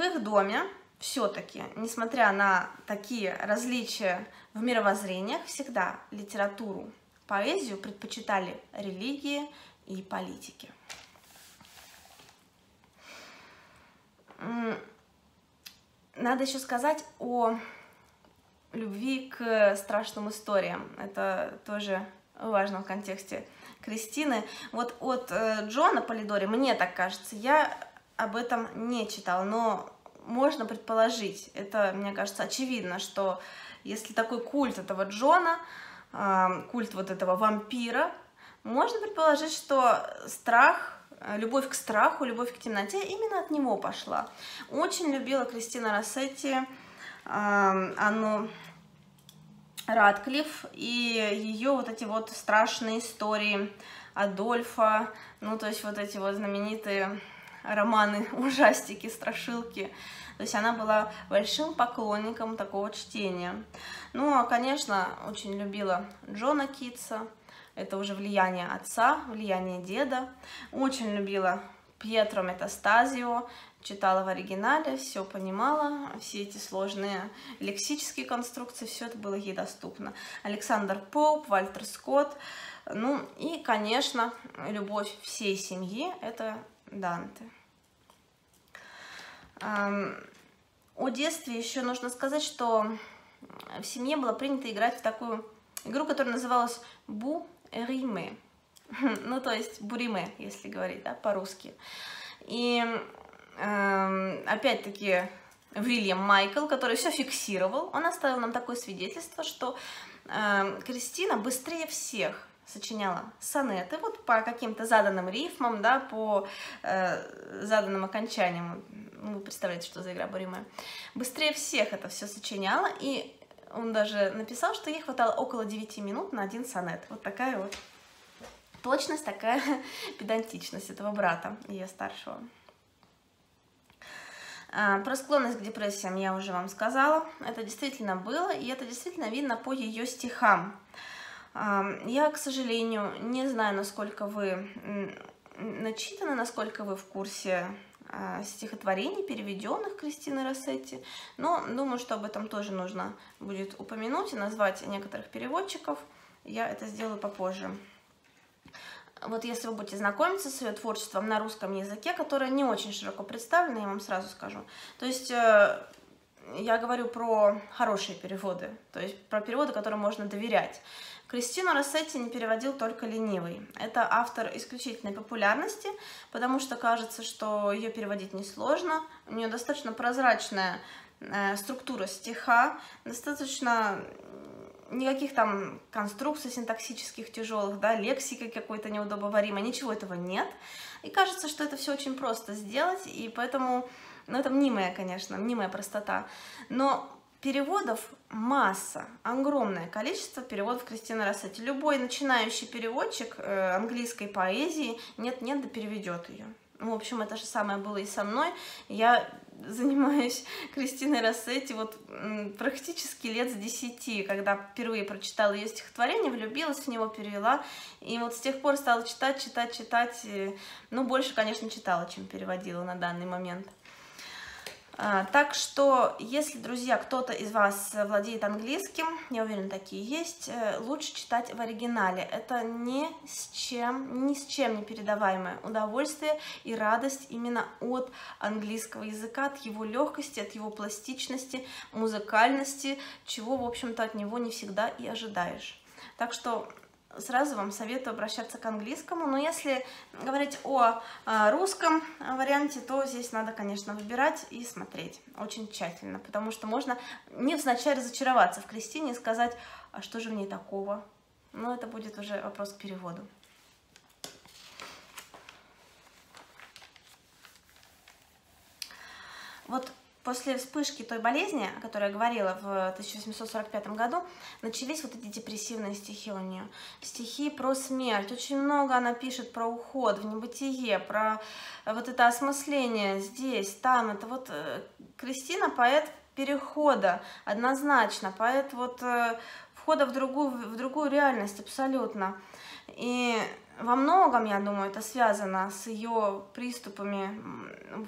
их доме все-таки, несмотря на такие различия в мировоззрениях, всегда литературу, поэзию предпочитали религии и политике. Надо еще сказать о любви к страшным историям. Это тоже важно в контексте Кристины. Вот от Джона Полидори, мне так кажется, я об этом не читала, но можно предположить, это, мне кажется, очевидно, что если такой культ этого Джона, культ вот этого вампира, можно предположить, что страх, любовь к страху, любовь к темноте именно от него пошла. Очень любила Кристина Росетти Анну Ратклифф и ее вот эти вот страшные истории Адольфа, ну то есть вот эти вот знаменитые романы, ужастики, страшилки. То есть она была большим поклонником такого чтения. Ну, а, конечно, очень любила Джона Китса, это уже влияние отца, влияние деда. Очень любила Пьетро Метастазио, читала в оригинале, все понимала, все эти сложные лексические конструкции, все это было ей доступно. Александр Поуп, Вальтер Скотт, ну и, конечно, любовь всей семьи – это Данте. О детстве еще нужно сказать, что в семье было принято играть в такую игру, которая называлась «Буриме». Ну, то есть «буриме», если говорить, да, по-русски. И опять-таки Уильям Майкл, который все фиксировал, он оставил нам такое свидетельство, что Кристина быстрее всех сочиняла сонеты вот по каким-то заданным рифмам, да, по заданным окончаниям. Вы представляете, что за игра «Буриме». Быстрее всех это все сочиняла, и он даже написал, что ей хватало около 9 минут на один сонет. Вот такая вот точность, такая педантичность этого брата, ее старшего. Про склонность к депрессиям я уже вам сказала. Это действительно было, и это действительно видно по ее стихам. Я, к сожалению, не знаю, насколько вы начитаны, насколько вы в курсе стихотворений, переведенных Кристиной Росетти, но думаю, что об этом тоже нужно будет упомянуть и назвать некоторых переводчиков. Я это сделаю попозже. Вот если вы будете знакомиться с ее творчеством на русском языке, которое не очень широко представлено, я вам сразу скажу. То есть я говорю про хорошие переводы, то есть про переводы, которым можно доверять. Кристину Росетти не переводил только ленивый. Это автор исключительной популярности, потому что кажется, что ее переводить несложно. У нее достаточно прозрачная структура стиха, достаточно никаких там конструкций синтаксических тяжелых, да, лексики какой-то неудобоваримой, ничего этого нет. И кажется, что это все очень просто сделать, и поэтому, ну, это мнимая, конечно, мнимая простота. Но переводов масса, огромное количество переводов Кристины Росетти. Любой начинающий переводчик английской поэзии нет-нет, да переведет ее. В общем, это же самое было и со мной. Я занимаюсь Кристиной Росетти вот практически лет с 10, когда впервые прочитала ее стихотворение, влюбилась в него, перевела, и вот с тех пор стала читать. Ну, больше, конечно, читала, чем переводила на данный момент. Так что, если, друзья, кто-то из вас владеет английским, я уверена, такие есть, лучше читать в оригинале. Это ни с чем не передаваемое удовольствие и радость именно от английского языка, от его легкости, от его пластичности, музыкальности, чего, в общем-то, от него не всегда и ожидаешь. Так что сразу вам советую обращаться к английскому. Но если говорить о русском варианте, то здесь надо, конечно, выбирать и смотреть очень тщательно, потому что можно невзначай разочароваться в Кристине и сказать, а что же в ней такого? Но это будет уже вопрос к переводу. Вот после вспышки той болезни, о которой я говорила в 1845 году, начались вот эти депрессивные стихи у нее. Стихи про смерть. Очень много она пишет про уход в небытие, про вот это осмысление здесь, там. Это вот Кристина поэт перехода, однозначно. Поэт вот входа в другую реальность абсолютно. И во многом, я думаю, это связано с ее приступами,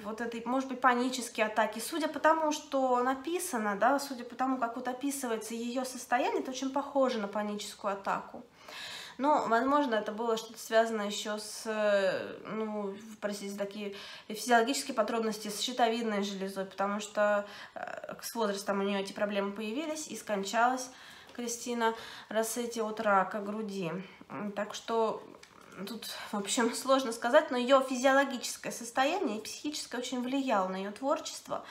вот этой, может быть, панические атаки. Судя по тому, что написано, да, судя по тому, как вот описывается ее состояние, это очень похоже на паническую атаку. Но, возможно, это было что-то связано еще с, ну, простите, такие физиологические подробности с щитовидной железой, потому что с возрастом у нее эти проблемы появились, и скончалась Кристина Росетти от рака груди. Так что тут, в общем, сложно сказать, но ее физиологическое состояние и психическое очень влияло на ее творчество.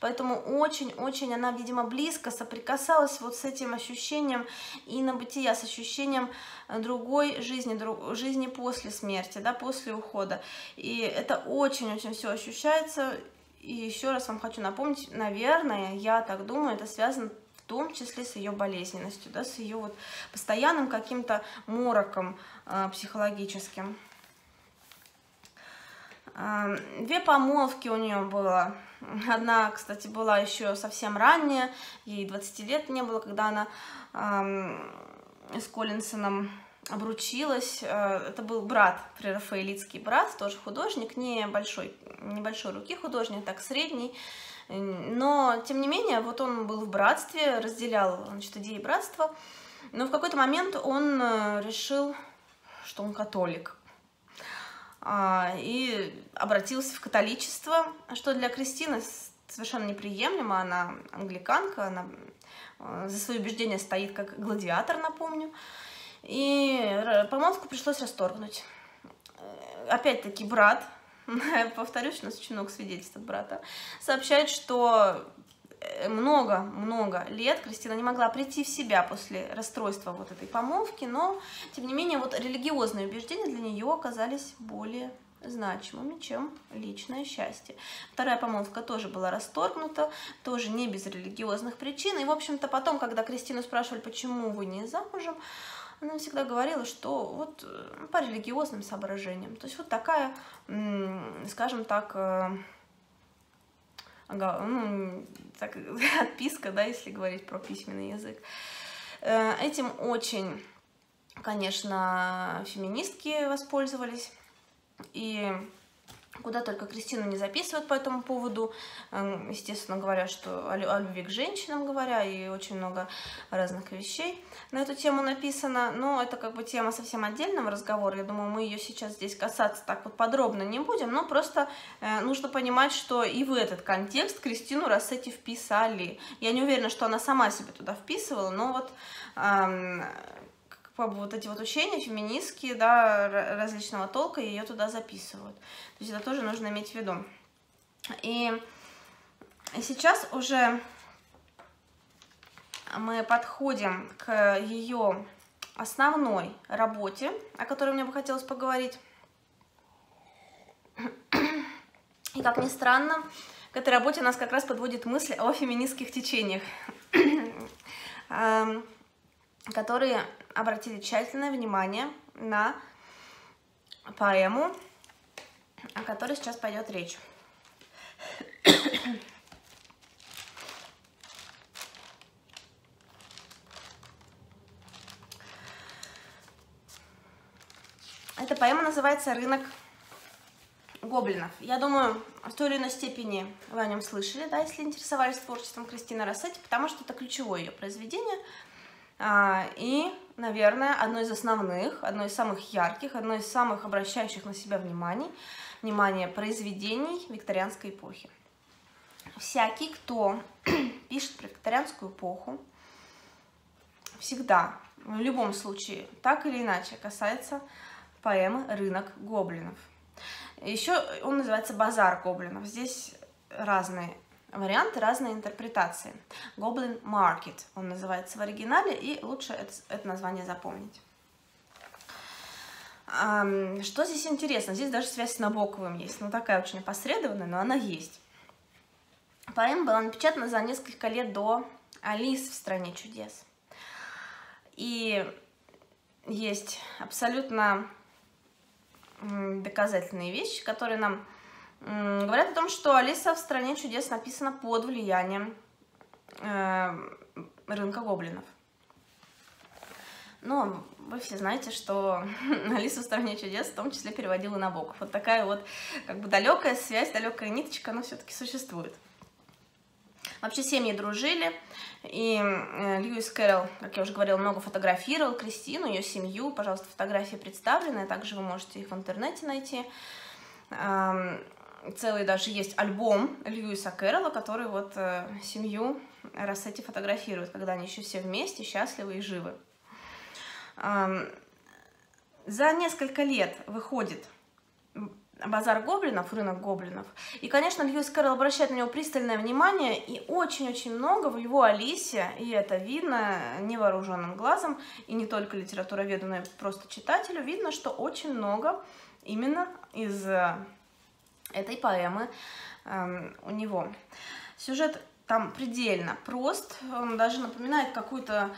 Поэтому очень-очень она, видимо, близко соприкасалась вот с этим ощущением и на бытия, с ощущением другой жизни, жизни после смерти, да, после ухода. И это очень-очень все ощущается. И еще раз вам хочу напомнить, наверное, я так думаю, это связано в том числе с ее болезненностью, да, с ее вот постоянным каким-то мороком психологическим. Две помолвки у нее было. Одна, кстати, была еще совсем ранняя, ей 20 лет не было, когда она с Коллинсоном обручилась. Это был брат, прерафаэлитский брат, тоже художник, небольшой руки художник, так средний. Но, тем не менее, вот он был в братстве, разделял, значит, идеи братства, но в какой-то момент он решил, что он католик, и обратился в католичество, что для Кристины совершенно неприемлемо, она англиканка, она за свои убеждения стоит как гладиатор, напомню, и помолвку пришлось расторгнуть. Опять-таки брат, повторюсь, у нас очень много свидетельств от брата, сообщает, что много-много лет Кристина не могла прийти в себя после расстройства вот этой помолвки, но, тем не менее, вот религиозные убеждения для нее оказались более значимыми, чем личное счастье. Вторая помолвка тоже была расторгнута, тоже не без религиозных причин, и, в общем-то, потом, когда Кристину спрашивали, почему вы не замужем, она всегда говорила, что вот по религиозным соображениям. То есть вот такая, скажем так, ну, так отписка, да, если говорить про письменный язык. Этим очень, конечно, феминистки воспользовались. И куда только Кристину не записывают по этому поводу, естественно, говоря, что о любви к женщинам говоря, и очень много разных вещей на эту тему написано, но это как бы тема совсем отдельного разговора, я думаю, мы ее сейчас здесь касаться так вот подробно не будем, но просто нужно понимать, что и в этот контекст Кристину Росетти вписали. Я не уверена, что она сама себя туда вписывала, но вот вот эти вот учения феминистские, да, различного толка, ее туда записывают. То есть это тоже нужно иметь в виду. И сейчас уже мы подходим к ее основной работе, о которой мне бы хотелось поговорить. И, как ни странно, к этой работе нас как раз подводит мысль о феминистских течениях, которые обратили тщательное внимание на поэму, о которой сейчас пойдет речь. Эта поэма называется «Рынок гоблинов». Я думаю, в той или иной степени вы о нем слышали, да, если интересовались творчеством Кристины Росетти, потому что это ключевое ее произведение. И, наверное, одно из основных, одно из самых ярких, одно из самых обращающих на себя внимание произведений викторианской эпохи. Всякий, кто пишет про викторианскую эпоху, всегда, в любом случае, так или иначе, касается поэмы «Рынок гоблинов». Еще он называется «Базар гоблинов». Здесь разные варианты, разные интерпретации. «Гоблин Market» он называется в оригинале, и лучше это название запомнить. Что здесь интересно? Здесь даже связь с Набоковым есть, но такая очень опосредованная, но она есть. Поэма была напечатана за несколько лет до «Алис в стране чудес». И есть абсолютно доказательные вещи, которые нам говорят о том, что «Алиса в стране чудес» написана под влиянием «Рынка гоблинов». Но вы все знаете, что «Алису в стране чудес» в том числе переводила Набоков. Вот такая вот как бы далекая связь, далекая ниточка, она все-таки существует. Вообще семьи дружили, и Льюис Кэрролл, как я уже говорила, много фотографировал Кристину, ее семью. Пожалуйста, фотографии представлены, также вы можете их в интернете найти. Целый даже есть альбом Льюиса Кэрролла, который вот семью Росетти фотографирует, когда они еще все вместе, счастливы и живы. За несколько лет выходит «Базар гоблинов», «Рынок гоблинов». И, конечно, Льюис Кэрролл обращает на него пристальное внимание, и очень-очень много в его «Алисе», и это видно невооруженным глазом, и не только литературоведу, но и просто читателю, видно, что очень много именно из этой поэмы у него. Сюжет там предельно прост, он даже напоминает какую-то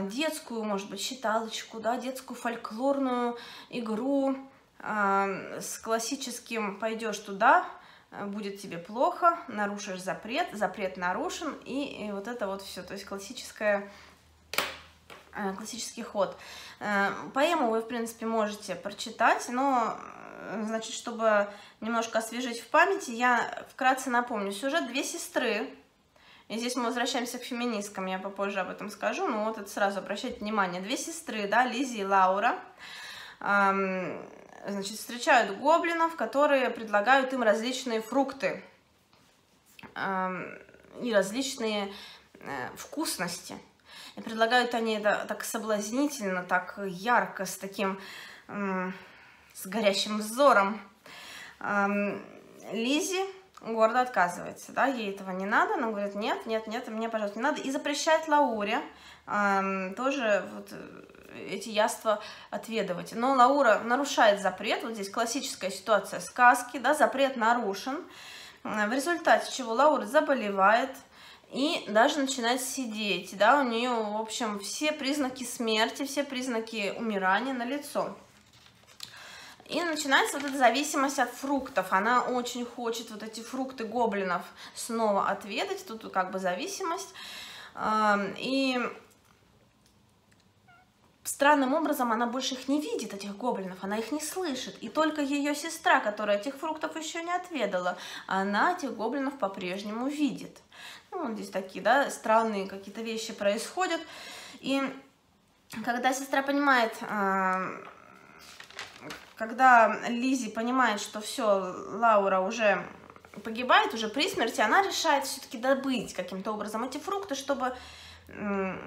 детскую, может быть, считалочку, да, детскую фольклорную игру с классическим «пойдешь туда, будет тебе плохо, нарушишь запрет, запрет нарушен» и вот это вот все, то есть классический ход. Поэму вы, в принципе, можете прочитать, но, значит, чтобы немножко освежить в памяти, я вкратце напомню. Сюжет: две сестры. И здесь мы возвращаемся к феминисткам, я попозже об этом скажу, но вот это сразу обращайте внимание. Две сестры, да, Лизи и Лаура, значит, встречают гоблинов, которые предлагают им различные фрукты и различные вкусности. И предлагают они это так соблазнительно, так ярко, с таким с горящим взором. Лизи гордо отказывается, да, ей этого не надо, она говорит: нет, нет, нет, мне, пожалуйста, не надо. И запрещает Лауре тоже вот эти яства отведывать. Но Лаура нарушает запрет, вот здесь классическая ситуация сказки, да, запрет нарушен, в результате чего Лаура заболевает и даже начинает сидеть, да, у нее, в общем, все признаки смерти, все признаки умирания налицо. И начинается вот эта зависимость от фруктов. Она очень хочет вот эти фрукты гоблинов снова отведать. Тут как бы зависимость. И странным образом она больше их не видит, этих гоблинов. Она их не слышит. И только ее сестра, которая этих фруктов еще не отведала, она этих гоблинов по-прежнему видит. Ну, вот здесь такие, да, странные какие-то вещи происходят. И когда сестра понимает... Когда Лизи понимает, что все, Лаура уже погибает, уже при смерти, она решает все-таки добыть каким-то образом эти фрукты, чтобы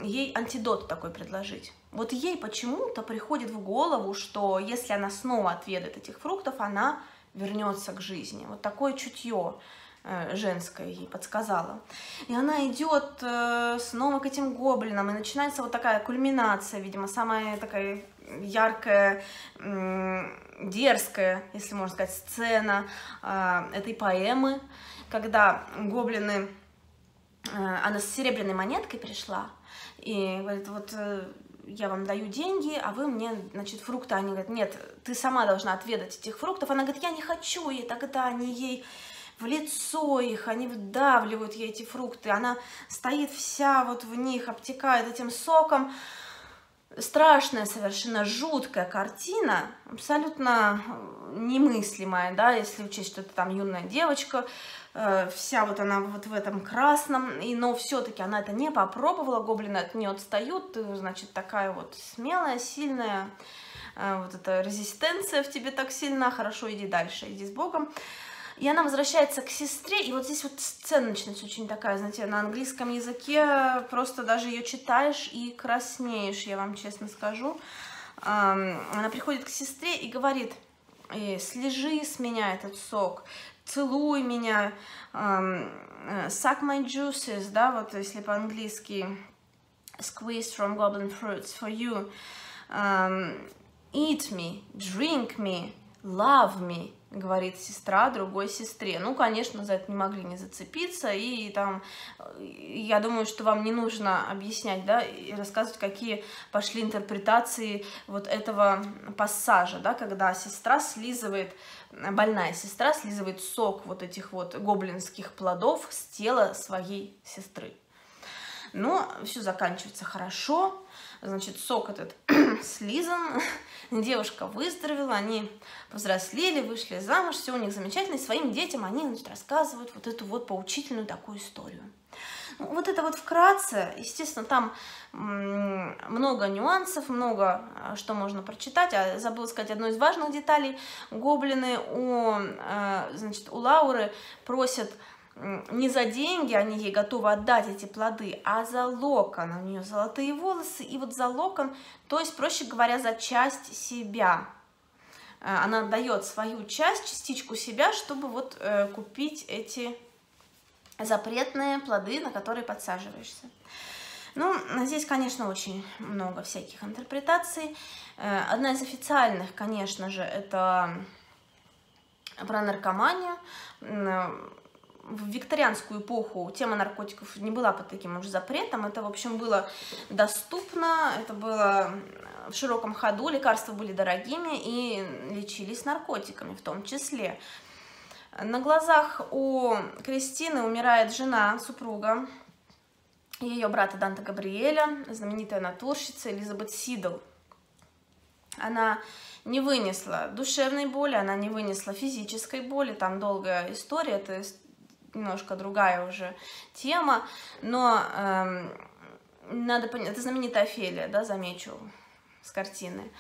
ей антидот такой предложить. Вот ей почему-то приходит в голову, что если она снова отведает этих фруктов, она вернется к жизни. Вот такое чутье женское ей подсказала. И она идет снова к этим гоблинам, и начинается вот такая кульминация, видимо, самая такая яркая, дерзкая, если можно сказать, сцена этой поэмы, когда гоблины... Она с серебряной монеткой пришла и говорит: вот я вам даю деньги, а вы мне, значит, фрукты. Они говорят: нет, ты сама должна отведать этих фруктов. Она говорит: я не хочу. И тогда они ей в лицо их, они вдавливают ей эти фрукты. Она стоит вся вот в них, обтекает этим соком. Страшная, совершенно жуткая картина, абсолютно немыслимая, да, если учесть, что это там юная девочка, вся вот она вот в этом красном, и, но все-таки она это не попробовала, гоблины от нее отстают, значит, такая вот смелая, сильная, вот эта резистенция в тебе так сильна, хорошо, иди дальше, иди с Богом. И она возвращается к сестре, и вот здесь вот сценочность очень такая, знаете, на английском языке, просто даже ее читаешь и краснеешь, я вам честно скажу. Она приходит к сестре и говорит: слижи с меня этот сок, целуй меня, suck my juices, да, вот если по-английски, squeeze from goblin fruits for you, eat me, drink me, love me, говорит сестра другой сестре. Ну, конечно, за это не могли не зацепиться, и там, я думаю, что вам не нужно объяснять, да, и рассказывать, какие пошли интерпретации вот этого пассажа, да, когда сестра слизывает, больная сестра слизывает сок вот этих вот гоблинских плодов с тела своей сестры. Но все заканчивается хорошо, значит, сок этот слизан, девушка выздоровела, они повзрослели, вышли замуж, все у них замечательно, и своим детям они, значит, рассказывают вот эту вот поучительную такую историю. Ну, вот это вот вкратце, естественно, там много нюансов, много что можно прочитать, а забыла сказать одну из важных деталей. Гоблины у Лауры просят не за деньги, они ей готовы отдать эти плоды, а за локон. У нее золотые волосы, и вот за локон, то есть, проще говоря, за часть себя. Она отдает свою часть, частичку себя, чтобы вот купить эти запретные плоды, на которые подсаживаешься. Ну, здесь, конечно, очень много всяких интерпретаций. Одна из официальных, конечно же, это про наркоманию. В викторианскую эпоху тема наркотиков не была под таким уж запретом. Это, в общем, было доступно, это было в широком ходу, лекарства были дорогими и лечились наркотиками в том числе. На глазах у Кристины умирает жена, супруга ее брата Данте Габриэля, знаменитая натурщица Элизабет Сидл. Она не вынесла душевной боли, она не вынесла физической боли, там долгая история, это немножко другая уже тема, но надо понять, это знаменитая Офелия, да, замечу, с картины.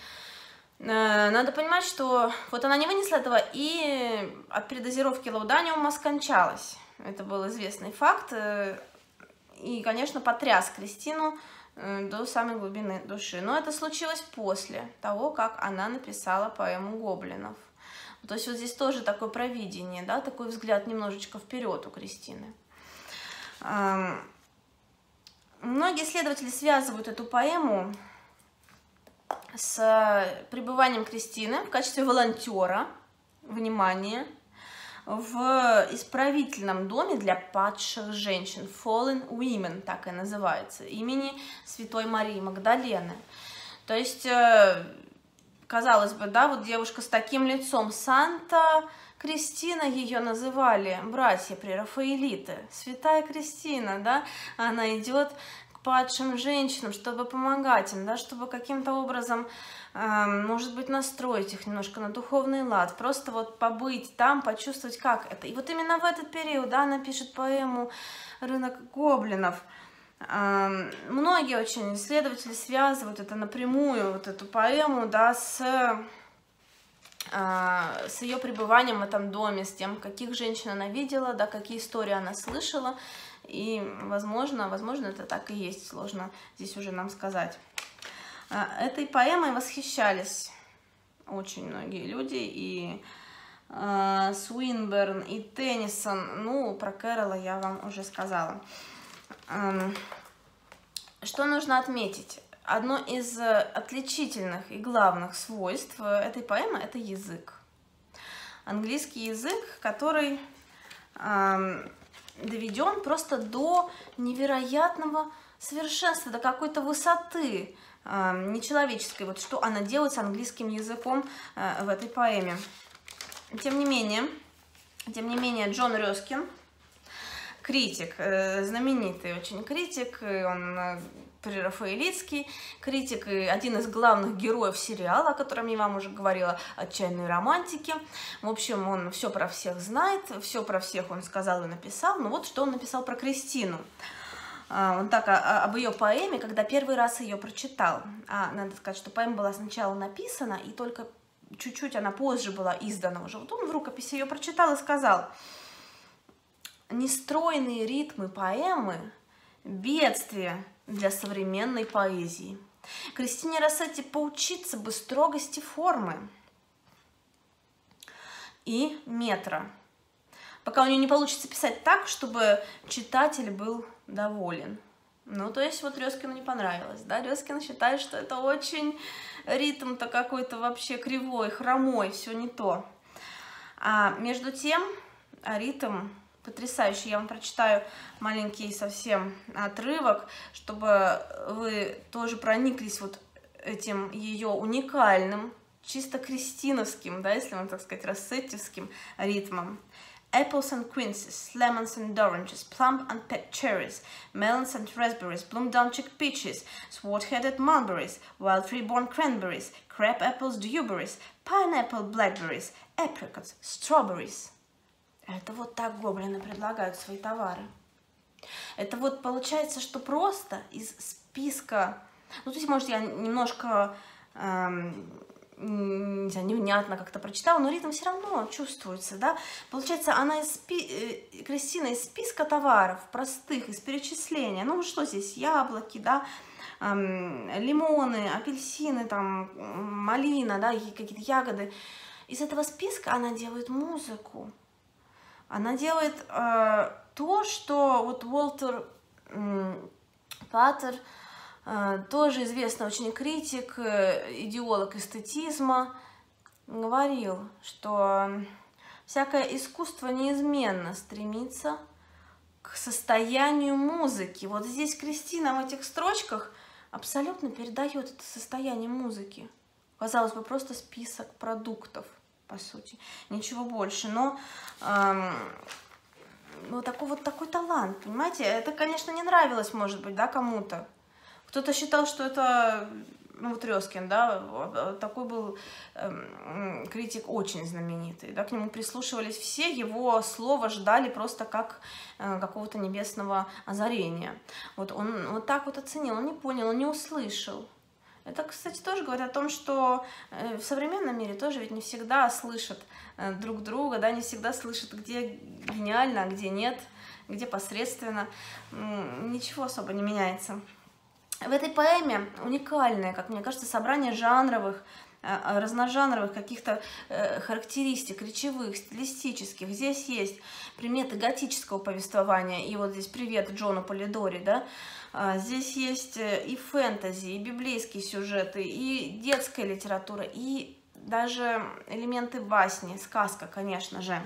Надо понимать, что вот она не вынесла этого и от передозировки лауданиума скончалась. Это был известный факт и, конечно, потряс Кристину до самой глубины души. Но это случилось после того, как она написала поэму «Гоблинов». То есть вот здесь тоже такое провидение, да, такой взгляд немножечко вперед у Кристины. Многие исследователи связывают эту поэму с пребыванием Кристины в качестве волонтера, внимание, в исправительном доме для падших женщин, Fallen Women, так и называется, имени Святой Марии Магдалены. То есть, казалось бы, да, вот девушка с таким лицом, Санта Кристина, ее называли братья прерафаэлиты, святая Кристина, да, она идет к падшим женщинам, чтобы помогать им, да, чтобы каким-то образом, может быть, настроить их немножко на духовный лад, просто вот побыть там, почувствовать, как это. И вот именно в этот период, да, она пишет поэму «Рынок гоблинов». Многие очень исследователи связывают это напрямую, вот эту поэму, да, с ее пребыванием в этом доме, с тем, каких женщин она видела, да, какие истории она слышала, и, возможно, это так и есть, сложно здесь уже нам сказать. Этой поэмой восхищались очень многие люди, и Суинберн, и Теннисон, ну, про Кэрола я вам уже сказала. Что нужно отметить? Одно из отличительных и главных свойств этой поэмы – это язык. Английский язык, который доведен просто до невероятного совершенства, до какой-то высоты нечеловеческой. Вот что она делает с английским языком в этой поэме. Тем не менее, Джон Рёскин, критик, знаменитый очень критик, он прерафаэлитский критик, и один из главных героев сериала, о котором я вам уже говорила, «Отчаянные романтики». В общем, он все про всех знает, все про всех он сказал и написал, но вот что он написал про Кристину. Он так об ее поэме, когда первый раз ее прочитал. А надо сказать, что поэма была сначала написана, и только чуть-чуть она позже была издана уже. Вот он в рукописи ее прочитал и сказал: нестройные ритмы поэмы – бедствие для современной поэзии. Кристине Росsetти поучиться бы строгости формы и метра, пока у нее не получится писать так, чтобы читатель был доволен. Ну, то есть вот Резкину не понравилось, да? Резкин считает, что это очень ритм-то какой-то вообще кривой, хромой, все не то. А между тем ритм потрясающий. Я вам прочитаю маленький совсем отрывок, чтобы вы тоже прониклись вот этим ее уникальным, чисто кристиновским, да, если вам так сказать, рассеттевским ритмом. Apples and quinces, lemons and oranges, plump and pet cherries, melons and raspberries, bloom-down-cheek peaches, swart-headed mulberries, wild free-born cranberries, crab apples, dewberries, pineapple blackberries, apricots, strawberries. Это вот так гоблины предлагают свои товары. Это вот получается, что просто из списка... Ну, то есть, может, я немножко... невнятно как-то прочитала, но ритм все равно чувствуется, да? Получается, она Кристина из списка товаров простых, из перечисления. Ну, что здесь? Яблоки, да? Лимоны, апельсины, там, малина, да? Какие-то ягоды. Из этого списка она делает музыку. Она делает то, что вот Уолтер Паттер, тоже известный очень критик, идеолог эстетизма, говорил, что всякое искусство неизменно стремится к состоянию музыки. Вот здесь Кристина в этих строчках абсолютно передает это состояние музыки. Казалось бы, просто список продуктов, по сути, ничего больше, но... вот такой талант, понимаете? Это, конечно, не нравилось, может быть, да, кому-то. Кто-то считал, что это, ну, вот Резкин, да, такой был критик очень знаменитый, да, к нему прислушивались все, его слово ждали просто как какого-то небесного озарения. Вот он вот так вот оценил, он не понял, он не услышал. Это, кстати, тоже говорит о том, что в современном мире тоже ведь не всегда слышат друг друга, да, не всегда слышат, где гениально, а где нет, где посредственно, ничего особо не меняется. В этой поэме уникальное, как мне кажется, собрание жанровых, разножанровых каких-то характеристик, речевых, стилистических. Здесь есть приметы готического повествования, и вот здесь привет Джону Полидори, да? Здесь есть и фэнтези, и библейские сюжеты, и детская литература, и даже элементы басни, сказка, конечно же.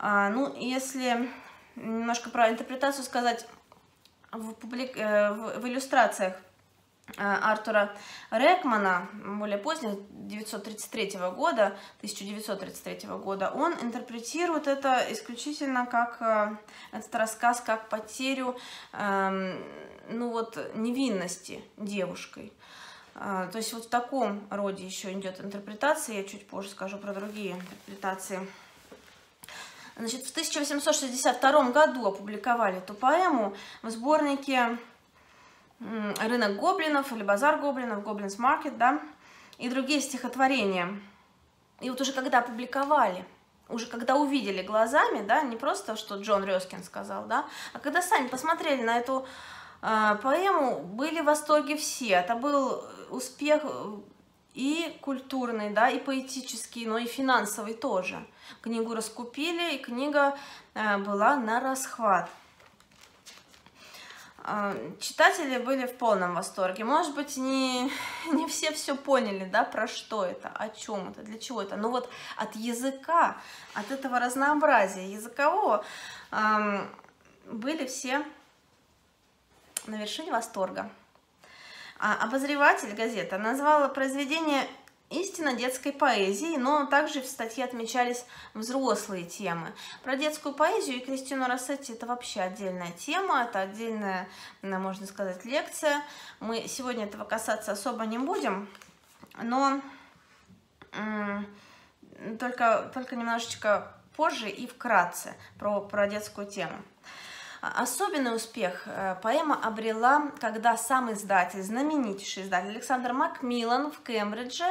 Ну, если немножко про интерпретацию сказать... В иллюстрациях Артура Рекмана, более поздних, 1933 года, он интерпретирует это исключительно как этот рассказ, как потерю, ну вот, невинности девушкой. То есть вот в таком роде еще идет интерпретация, я чуть позже скажу про другие интерпретации. Значит, в 1862 году опубликовали эту поэму в сборнике «Рынок гоблинов» или «Базар гоблинов», «Гоблинс Маркет», да, и другие стихотворения. И вот уже когда опубликовали, уже когда увидели глазами, да, не просто, что Джон Резкин сказал, да, а когда сами посмотрели на эту поэму, были в восторге все. Это был успех... и культурный, да, и поэтический, но и финансовый тоже. Книгу раскупили, и книга была на расхват. Читатели были в полном восторге. Может быть, не все все поняли, да, про что это, о чем это, для чего это. Но вот от языка, от этого разнообразия языкового были все на вершине восторга. Обозреватель газеты назвала произведение истинно детской поэзии, но также в статье отмечались взрослые темы. Про детскую поэзию и Кристину Росsetти это вообще отдельная тема, это отдельная, можно сказать, лекция. Мы сегодня этого касаться особо не будем, но только немножечко позже и вкратце про детскую тему. Особенный успех поэма обрела, когда сам издатель, знаменитейший издатель Александр Макмиллан в Кембридже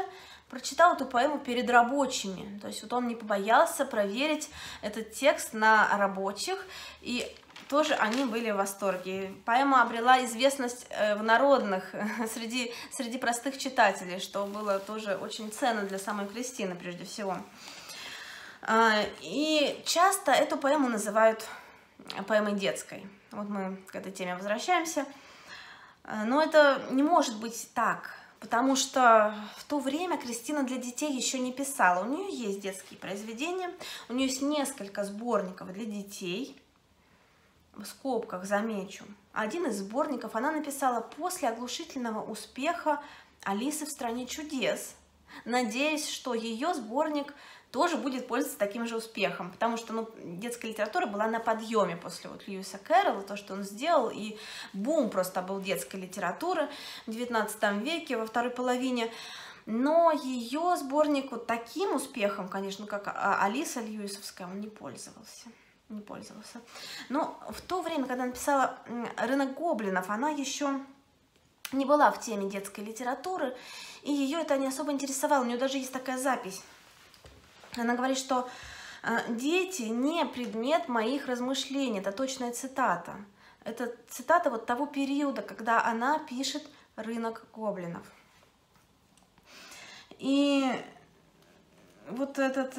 прочитал эту поэму перед рабочими. То есть вот он не побоялся проверить этот текст на рабочих, и тоже они были в восторге. Поэма обрела известность в народных, среди простых читателей, что было тоже очень ценно для самой Кристины прежде всего. И часто эту поэму называют поэмой детской. Вот мы к этой теме возвращаемся. Но это не может быть так, потому что в то время Кристина для детей еще не писала. У нее есть детские произведения, у нее есть несколько сборников для детей, в скобках замечу. Один из сборников она написала после оглушительного успеха «Алисы в стране чудес», надеясь, что ее сборник тоже будет пользоваться таким же успехом, потому что детская литература была на подъеме после Льюиса Кэрролла, то, что он сделал, и бум просто был детской литературы в 19 веке, во второй половине. Но ее сборник вот таким успехом, конечно, как Алиса Льюисовская, он не пользовался. Но в то время, когда написала «Рынок гоблинов», она еще не была в теме детской литературы, и ее это не особо интересовало. У нее даже есть такая запись. Она говорит, что «дети не предмет моих размышлений». Это точная цитата. Это цитата вот того периода, когда она пишет «Рынок гоблинов». И вот этот,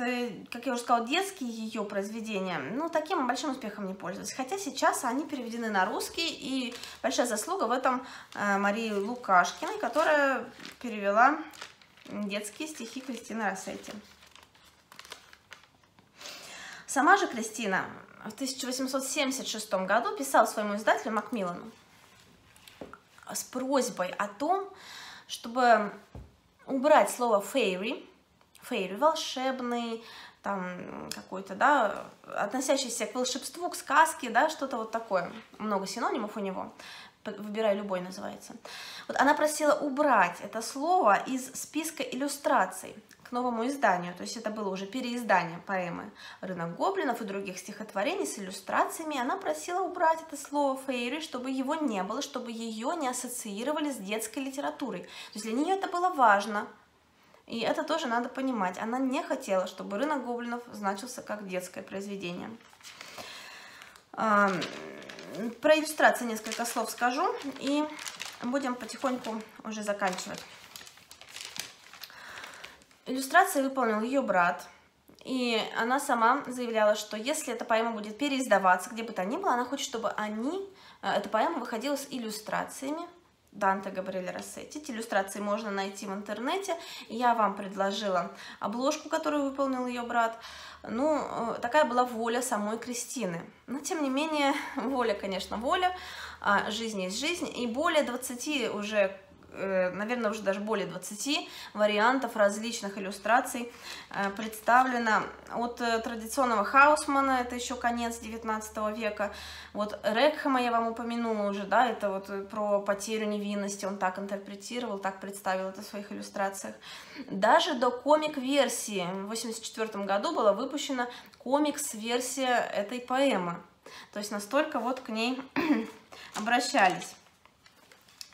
как я уже сказала, детские ее произведения, ну, таким большим успехом не пользуются. Хотя сейчас они переведены на русский, и большая заслуга в этом Марии Лукашкиной, которая перевела детские стихи Кристины Росsetти. Сама же Кристина в 1876 году писала своему издателю Макмиллану с просьбой о том, чтобы убрать слово «фейри», «фейри» волшебный, там какой-то, да, относящийся к волшебству, к сказке, да, что-то вот такое. Много синонимов у него. «Выбирай любой» называется. Вот она просила убрать это слово из списка иллюстраций к новому изданию, то есть это было уже переиздание поэмы «Рынок гоблинов» и других стихотворений с иллюстрациями. Она просила убрать это слово «фейри», чтобы его не было, чтобы ее не ассоциировали с детской литературой. То есть для нее это было важно, и это тоже надо понимать. Она не хотела, чтобы «Рынок гоблинов» значился как детское произведение. Про иллюстрации несколько слов скажу, и будем потихоньку уже заканчивать. Иллюстрации выполнил ее брат, и она сама заявляла, что если эта поэма будет переиздаваться, где бы то ни было, она хочет, чтобы эта поэма выходила с иллюстрациями Данте Габриэля Росsetти. Эти иллюстрации можно найти в интернете. Я вам предложила обложку, которую выполнил ее брат. Ну, такая была воля самой Кристины. Но, тем не менее, воля, конечно, воля, жизнь есть жизнь, и более 20 уже, наверное, уже даже более 20 вариантов различных иллюстраций представлено от традиционного Хаусмана, это еще конец 19 века, вот Рекхема я вам упомянула уже, да, это вот про потерю невинности, он так интерпретировал, так представил это в своих иллюстрациях. Даже до комик-версии в 1984 году была выпущена комикс-версия этой поэмы, то есть настолько вот к ней обращались.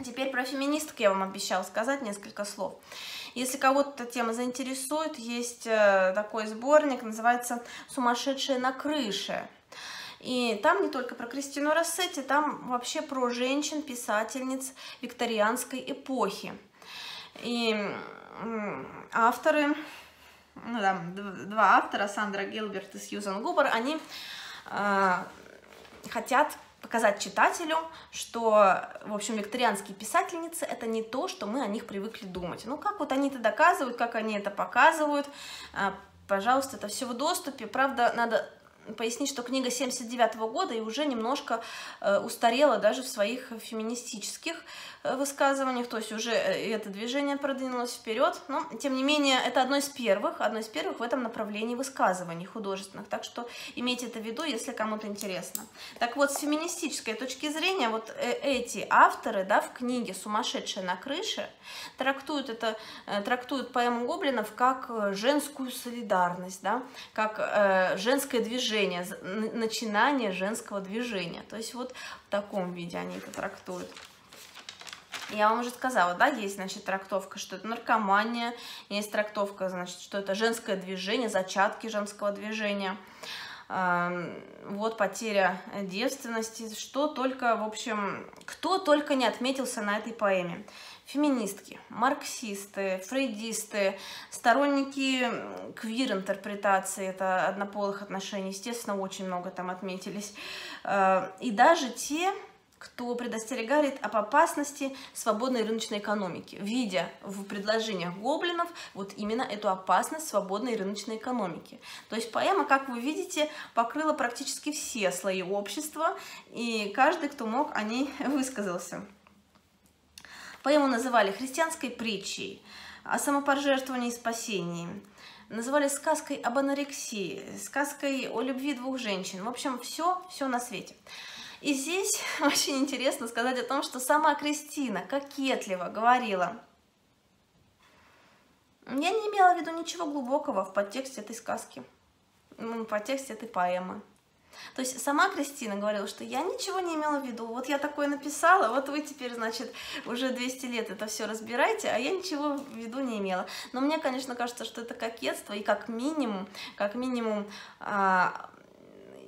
Теперь про феминисток я вам обещала сказать несколько слов. Если кого-то тема заинтересует, есть такой сборник, называется «Сумасшедшие на крыше». И там не только про Кристину Росsetти, там вообще про женщин-писательниц викторианской эпохи. И авторы, ну да, два автора, Сандра Гилберт и Сьюзан Губер, они хотят показать читателю, что, в общем, викторианские писательницы — это не то, что мы о них привыкли думать. Ну, как вот они это доказывают, как они это показывают, пожалуйста, это все в доступе. Правда, надо пояснить, что книга 1979 года и уже немножко устарела даже в своих феминистических высказываниях, то есть уже это движение продвинулось вперед, но, тем не менее, это одно из первых в этом направлении высказываний художественных, так что имейте это в виду, если кому-то интересно. Так вот, с феминистической точки зрения, вот эти авторы, да, в книге «Сумасшедшие на крыше» трактуют поэму гоблинов как женскую солидарность, да, как женское движение, движения, начинание женского движения. То есть вот в таком виде они это трактуют. Я вам уже сказала, да, есть, значит, трактовка, что это наркомания, есть трактовка, значит, что это женское движение, зачатки женского движения, вот потеря девственности, что только, в общем, кто только не отметился на этой поэме. Феминистки, марксисты, фрейдисты, сторонники квир-интерпретации, это однополых отношений, естественно, очень много там отметились, и даже те, кто предостерегает об опасности свободной рыночной экономики, видя в предложениях гоблинов вот именно эту опасность свободной рыночной экономики. То есть поэма, как вы видите, покрыла практически все слои общества, и каждый, кто мог, о ней высказался. Поэму называли христианской притчей о самопожертвовании и спасении, называли сказкой об анорексии, сказкой о любви двух женщин. В общем, все на свете. И здесь очень интересно сказать о том, что сама Кристина кокетливо говорила: я не имела в виду ничего глубокого в подтексте этой сказки, в подтексте этой поэмы. То есть сама Кристина говорила, что я ничего не имела в виду, вот я такое написала, вот вы теперь, значит, уже 200 лет это все разбираете, а я ничего в виду не имела. Но мне, конечно, кажется, что это кокетство, и как минимум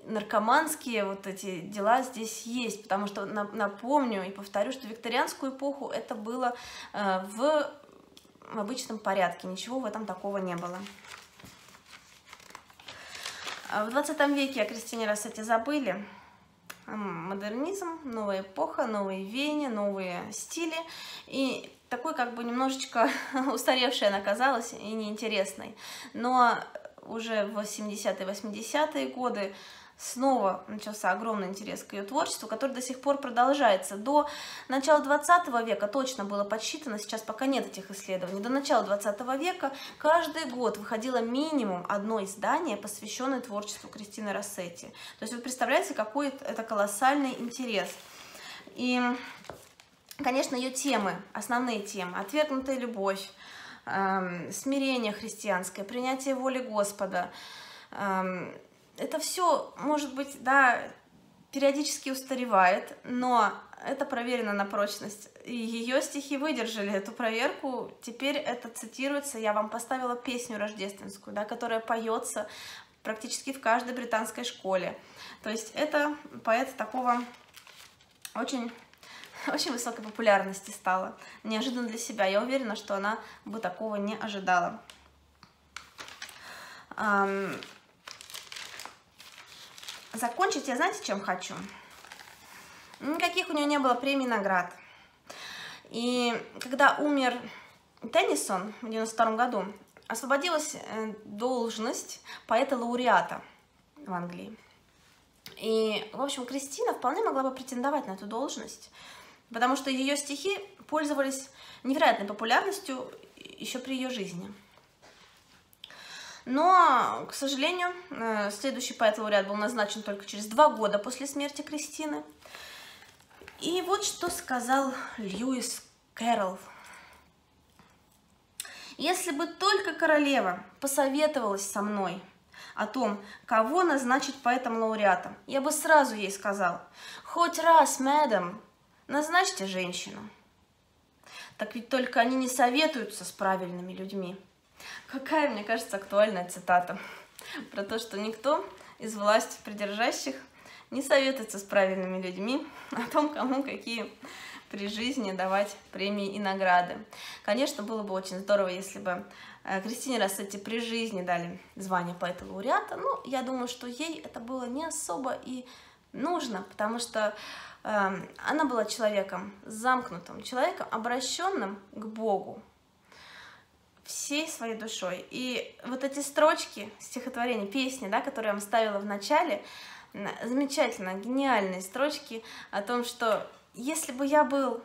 наркоманские вот эти дела здесь есть, потому что, напомню и повторю, что викторианскую эпоху это было в обычном порядке, ничего в этом такого не было. В 20 веке о Кристине Россете забыли. Модернизм, новая эпоха, новые веяния, новые стили. И такой как бы немножечко устаревшей она казалась и неинтересной. Но уже в 70-е, 80-е годы снова начался огромный интерес к ее творчеству, который до сих пор продолжается. До начала 20 века точно было подсчитано, сейчас пока нет этих исследований, до начала 20 века каждый год выходило минимум одно издание, посвященное творчеству Кристины Россети. То есть вы представляете, какой это колоссальный интерес. И, конечно, ее темы, основные темы: отвергнутая любовь, смирение христианское, принятие воли Господа, это все, может быть, да, периодически устаревает, но это проверено на прочность. И ее стихи выдержали эту проверку. Теперь это цитируется. Я вам поставила песню рождественскую, да, которая поется практически в каждой британской школе. То есть это поэт такого очень высокой популярности стала. Неожиданно для себя. Я уверена, что она бы такого не ожидала. Закончить я, знаете, чем хочу? Никаких у нее не было премий, наград. И когда умер Теннисон в 92 году, освободилась должность поэта-лауреата в Англии. И, в общем, Кристина вполне могла бы претендовать на эту должность, потому что ее стихи пользовались невероятной популярностью еще при ее жизни. Но, к сожалению, следующий поэт-лауреат был назначен только через 2 года после смерти Кристины. И вот что сказал Льюис Кэрролл. «Если бы только королева посоветовалась со мной о том, кого назначить поэтом-лауреатом, я бы сразу ей сказал: хоть раз, мэдам, назначьте женщину. Так ведь только они не советуются с правильными людьми». Какая, мне кажется, актуальная цитата про то, что никто из власти придержащих не советуется с правильными людьми о том, кому какие при жизни давать премии и награды. Конечно, было бы очень здорово, если бы Кристине Россете при жизни дали звание поэта-лауреата, но я думаю, что ей это было не особо и нужно, потому что она была человеком замкнутым, человеком, обращенным к Богу всей своей душой. И вот эти строчки стихотворения, песни, да, которые я вам ставила в начале, замечательно, гениальные строчки о том, что если бы я был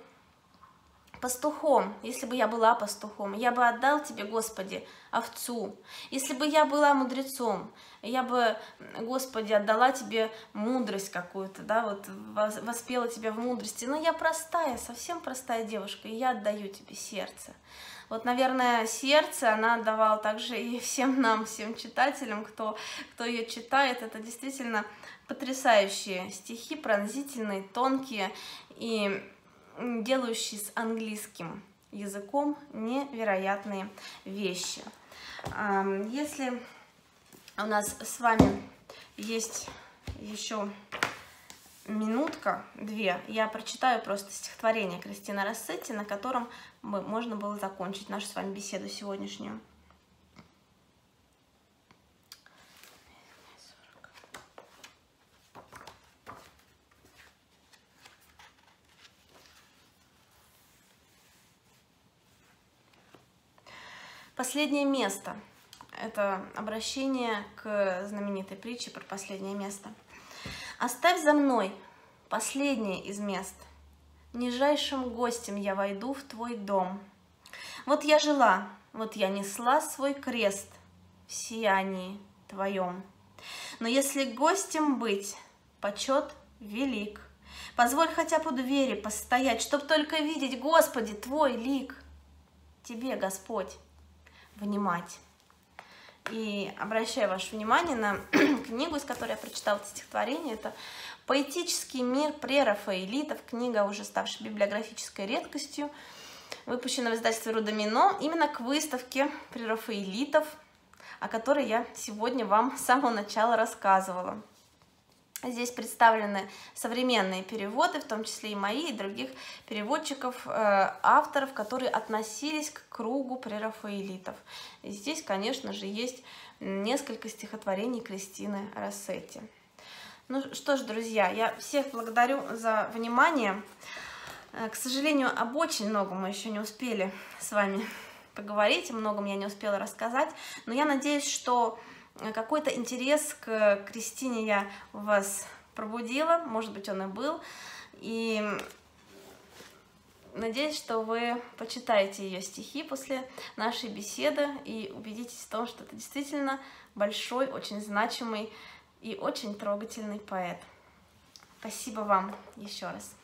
пастухом, если бы я была пастухом, я бы отдал тебе, Господи, овцу. Если бы я была мудрецом, я бы, Господи, отдала тебе мудрость какую-то, да, вот воспела тебя в мудрости. Но я простая, совсем простая девушка, и я отдаю тебе сердце. Вот, наверное, «Сердце» она отдавала также и всем нам, всем читателям, кто ее читает. Это действительно потрясающие стихи, пронзительные, тонкие и делающие с английским языком невероятные вещи. Если у нас с вами есть еще минутка-две, я прочитаю просто стихотворение Кристины Россетти, на котором можно было закончить нашу с вами беседу сегодняшнюю. «Последнее место». Это обращение к знаменитой притче про последнее место. «Оставь за мной последнее из мест. Нижайшим гостем я войду в твой дом. Вот я жила, вот я несла свой крест в сиянии твоем. Но если гостем быть, почет велик. Позволь хотя бы у двери постоять, чтоб только видеть, Господи, твой лик. Тебе, Господь, внимать». И обращаю ваше внимание на книгу, из которой я прочитала это стихотворение. Это «Поэтический мир прерафаэлитов», книга, уже ставшая библиографической редкостью, выпущена в издательстве «Рудомино», именно к выставке прерафаэлитов, о которой я сегодня вам с самого начала рассказывала. Здесь представлены современные переводы, в том числе и мои, и других переводчиков, авторов, которые относились к кругу прерафаэлитов. И здесь, конечно же, есть несколько стихотворений Кристины Россетти. Ну что ж, друзья, я всех благодарю за внимание. К сожалению, об очень многом мы еще не успели с вами поговорить, о многом я не успела рассказать, но я надеюсь, что какой-то интерес к Кристине я у вас пробудила, может быть, он и был. И надеюсь, что вы почитаете ее стихи после нашей беседы и убедитесь в том, что это действительно большой, очень значимый и очень трогательный поэт. Спасибо вам еще раз.